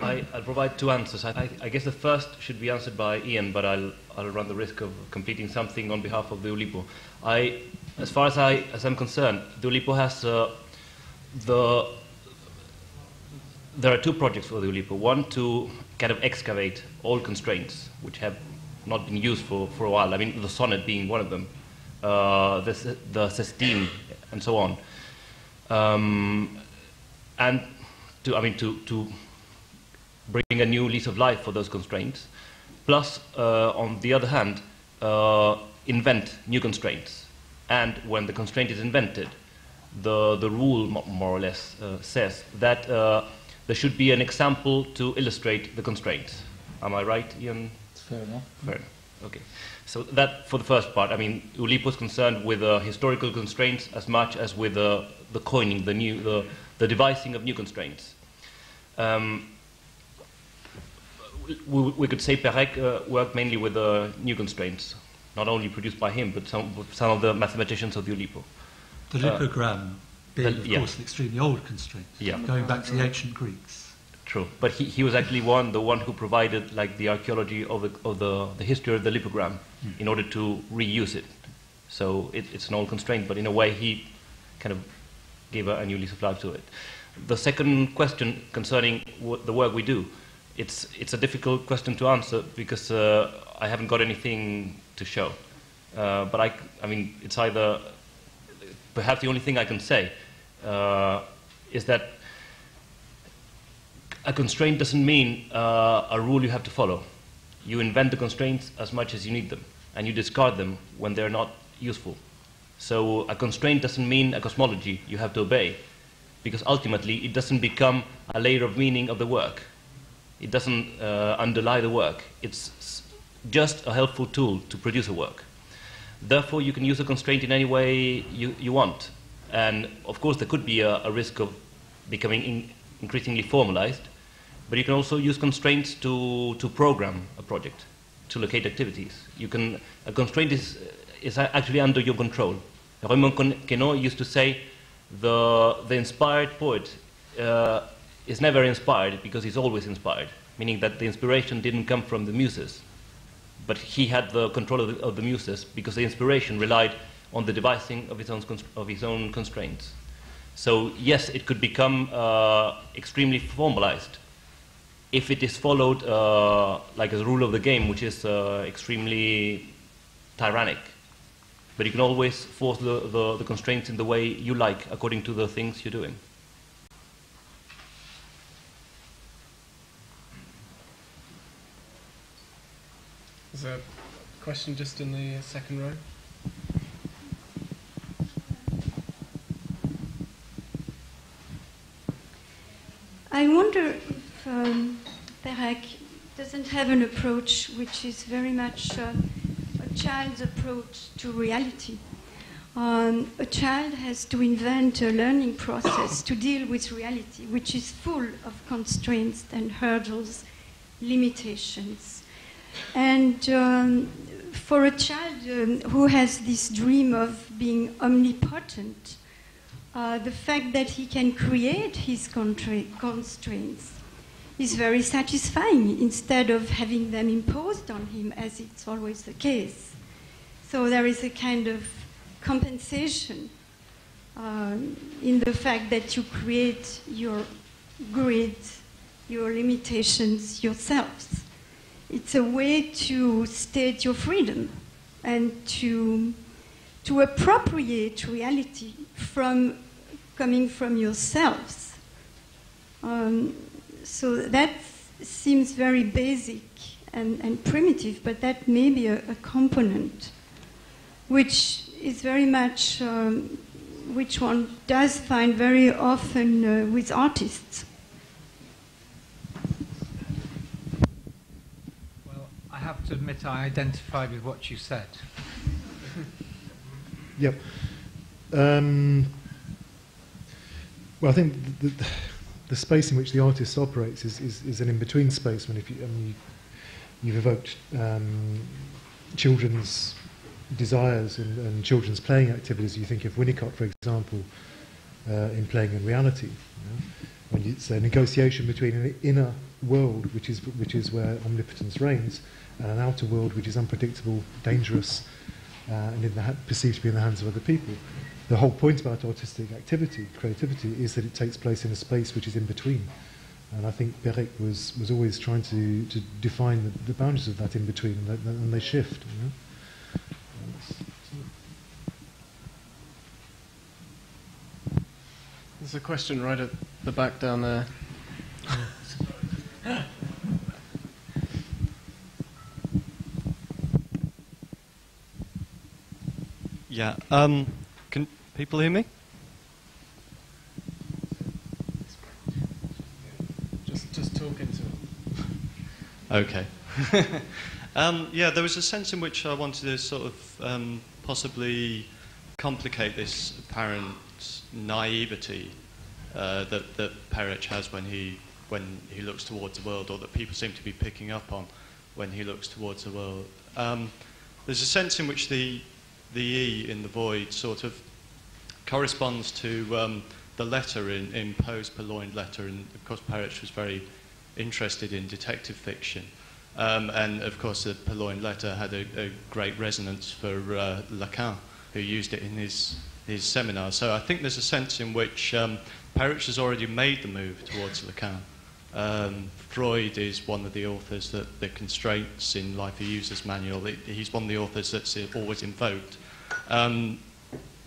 I'll provide two answers. I guess the first should be answered by Ian, but I'll run the risk of completing something on behalf of the Oulipo. As far as I'm concerned, the Oulipo has there are two projects for the Oulipo. One, to kind of excavate all constraints which have not been used for a while. I mean, the sonnet being one of them, the sestine, and so on. And to bring a new lease of life for those constraints. Plus, on the other hand, invent new constraints. And when the constraint is invented, the rule more or less says that there should be an example to illustrate the constraints. Am I right, Ian? It's fair enough. Fair enough. Okay. So that for the first part. I mean, Oulipo is concerned with historical constraints as much as with the coining, the devising of new constraints. We could say Perec worked mainly with new constraints, not only produced by him, but some of the mathematicians of the Oulipo. The lipogram being, of course, an extremely old constraint, going back to the ancient Greeks. True, but he was actually the one who provided the archaeology of the history of the lipogram in order to reuse it. So it's an old constraint, but in a way he kind of gave a new lease of life to it. The second question concerning the work we do, it's a difficult question to answer because I haven't got anything to show. But I mean, it's either... Perhaps the only thing I can say is that a constraint doesn't mean a rule you have to follow. You invent the constraints as much as you need them, and you discard them when they're not useful. So a constraint doesn't mean a cosmology you have to obey, because ultimately it doesn't become a layer of meaning of the work. It doesn't underlie the work. It's just a helpful tool to produce a work. Therefore, you can use a constraint in any way you want. And, of course, there could be a risk of becoming increasingly formalized, but you can also use constraints to program a project, to locate activities. A constraint is actually under your control. Raymond Queneau used to say the inspired poet is never inspired because he's always inspired, meaning that the inspiration didn't come from the muses. But he had the control of the muses because the inspiration relied on the devising of his own constraints. So yes, it could become extremely formalized if it is followed like a rule of the game, which is extremely tyrannic. But you can always force the constraints in the way you like, according to the things you're doing. There's a question just in the second row. I wonder if Perec doesn't have an approach which is very much a child's approach to reality. A child has to invent a learning process to deal with reality, which is full of constraints and hurdles, limitations. And for a child who has this dream of being omnipotent, the fact that he can create his constraints is very satisfying instead of having them imposed on him, as it's always the case. So there is a kind of compensation in the fact that you create your grid, your limitations yourselves. It's a way to state your freedom and to appropriate reality from coming from yourselves. So that seems very basic and primitive, but that may be a component which is very much which one does find very often with artists. to admit I identify with what you said. Yep. Well, I think the space in which the artist operates is an in-between space. When you've evoked children's desires and children's playing activities. You think of Winnicott, for example, in Playing and Reality. You know? It's a negotiation between an inner world, which is where omnipotence reigns, and an outer world, which is unpredictable, dangerous, and perceived to be in the hands of other people. The whole point about artistic activity, creativity, is that it takes place in a space which is in between. And I think Perec was always trying to define the boundaries of that in between, and they shift. You know? There's a question right at the back down there. Yeah. Can people hear me? Just talking to them. Okay. Yeah, there was a sense in which I wanted to sort of possibly complicate this apparent naivety that Perec has when he looks towards the world, or that people seem to be picking up on when he looks towards the world. There's a sense in which the E in the void sort of corresponds to the letter in Poe's purloined letter, and of course Perec was very interested in detective fiction. And of course the purloined letter had a great resonance for Lacan, who used it in his seminar. So I think there's a sense in which Perec has already made the move towards Lacan. Freud is one of the authors that the constraints in Life a User's Manual, he's one of the authors that's always invoked.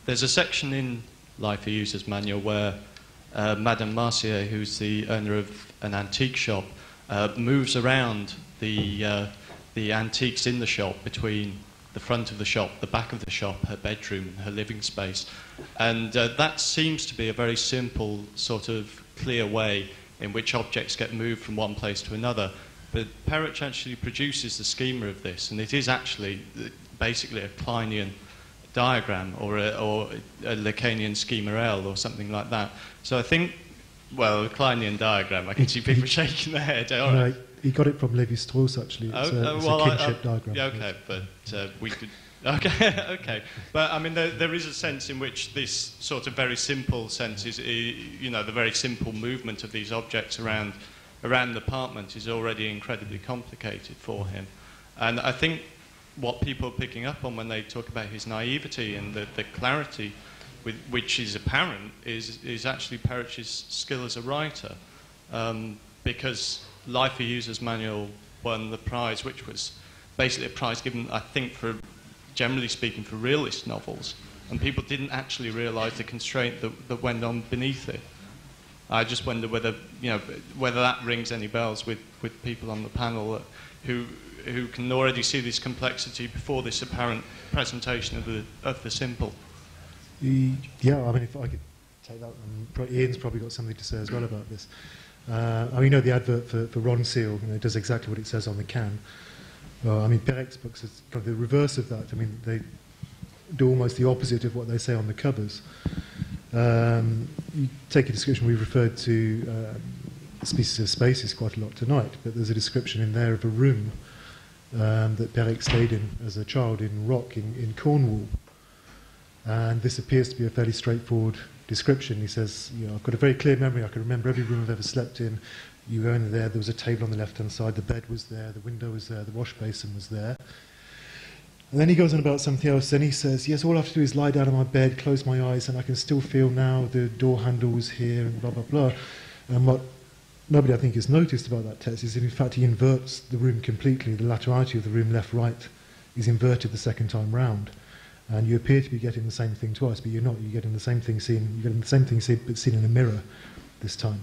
There's a section in Life a User's Manual where Madame Marcier, who's the owner of an antique shop, moves around the antiques in the shop between the front of the shop, the back of the shop, her bedroom, her living space. And that seems to be a very simple, sort of clear way in which objects get moved from one place to another. But Perec actually produces the schema of this, and it is actually basically a Kleinian diagram or a Lacanian schema L or something like that. So I think, well, a Kleinian diagram, I can see people shaking their head. All right. No, he got it from Levi-Strauss, actually. It's a kinship diagram. Yeah, okay, but we could... Okay, okay. But, I mean, there is a sense in which this sort of very simple sense is, you know, the very simple movement of these objects around the apartment is already incredibly complicated for him. And I think what people are picking up on when they talk about his naivety and the clarity with which is apparent is actually Perec's skill as a writer. Because Life a User's Manual won the prize, which was basically a prize given, I think, for... generally speaking, for realist novels, and people didn't actually realise the constraint that went on beneath it. I just wonder whether, you know, whether that rings any bells with people on the panel who can already see this complexity before this apparent presentation of the simple. Yeah, I mean, if I could take that one. Ian's probably got something to say as well about this. I mean, you know, the advert for Ron Seal, you know, does exactly what it says on the can. Well, I mean, Perec's books is kind of the reverse of that. I mean, they do almost the opposite of what they say on the covers. You take a description, we referred to Species of Spaces quite a lot tonight, but there's a description in there of a room that Perec stayed in as a child in Rock in Cornwall. And this appears to be a fairly straightforward description. He says, you know, I've got a very clear memory. I can remember every room I've ever slept in. You were in there, there was a table on the left-hand side, the bed was there, the window was there, the wash basin was there. And then he goes on about something else, and he says, yes, all I have to do is lie down on my bed, close my eyes, and I can still feel now the door handle was here, and blah, blah, blah. And what nobody, I think, has noticed about that text is that, in fact, he inverts the room completely. The laterality of the room left-right is inverted the second time round. And you appear to be getting the same thing twice, but you're not. You're getting the same thing seen, but seen in a mirror this time.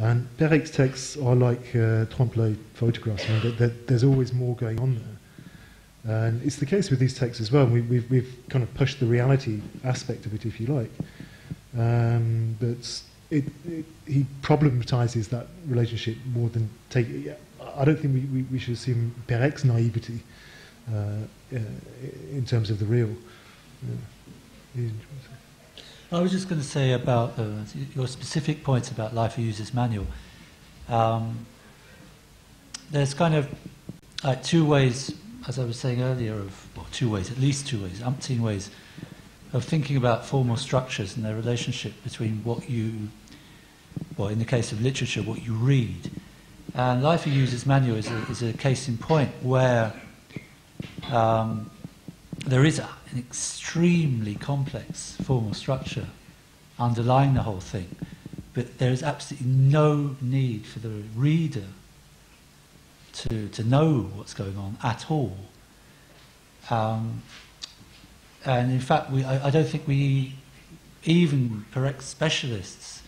And Perec's texts are like trompe-l'oeil photographs. I mean, there's always more going on there. And it's the case with these texts as well. We've kind of pushed the reality aspect of it, if you like. But he problematizes that relationship more than I don't think we should assume Perec's naivety in terms of the real. Yeah. I was just going to say about your specific points about Life of User's Manual. There's kind of like two ways, as I was saying earlier, at least two ways, umpteen ways, of thinking about formal structures and their relationship between what you, well, in the case of literature, what you read. And Life of User's Manual is a case in point where there is an extremely complex formal structure underlying the whole thing, but there is absolutely no need for the reader to know what's going on at all. And in fact, I don't think we, even Perec specialists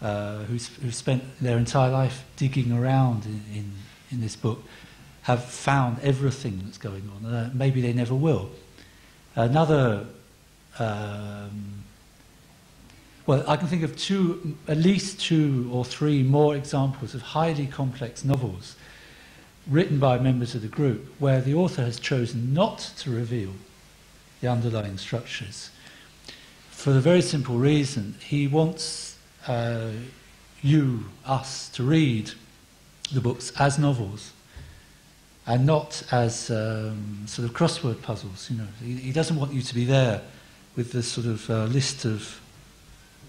who've spent their entire life digging around in this book, have found everything that's going on. Maybe they never will. Another, well, I can think of at least two or three more examples of highly complex novels written by members of the group where the author has chosen not to reveal the underlying structures for the very simple reason he wants us to read the books as novels and not as sort of crossword puzzles. You know, he doesn't want you to be there with this sort of list of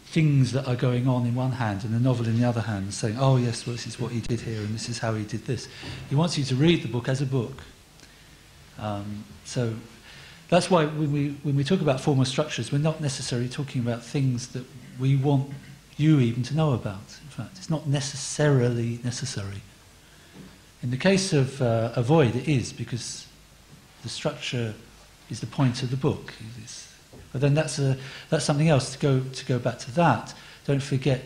things that are going on in one hand and the novel in the other hand, saying, oh yes, well, this is what he did here and this is how he did this. He wants you to read the book as a book. So that's why when we talk about formal structures, we're not necessarily talking about things that we want you even to know about. In fact, it's not necessarily necessary. In the case of a void, it is, because the structure is the point of the book. But then that's something else. To go back to that, don't forget,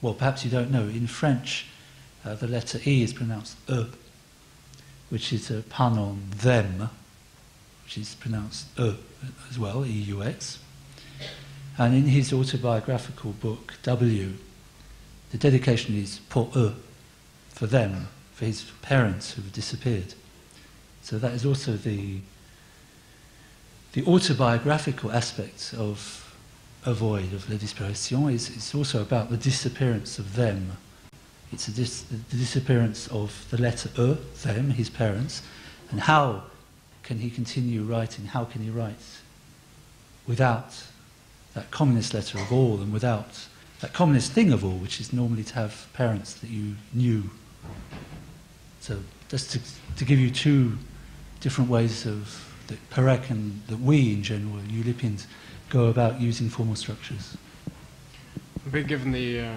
well, perhaps you don't know, in French, the letter E is pronounced E, which is a pun on them, which is pronounced E as well, E-U-X. And in his autobiographical book, W, the dedication is pour eux, for them, for his parents who have disappeared. So that is also the autobiographical aspect of A Void, of La Disparition, is also about the disappearance of them. It's the disappearance of the letter E, them, his parents, and how can he continue writing, how can he write without that commonest letter of all and without that commonest thing of all, which is normally to have parents that you knew. So just to give you two different ways of that Perec and that we in general, Ulippians, go about using formal structures. I've been given the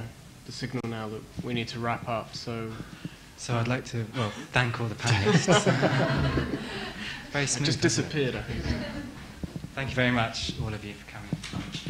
signal now that we need to wrap up, so I'd like to, well, thank all the panelists. Very smooth, it just disappeared, I think. Thank you very much, all of you, for coming.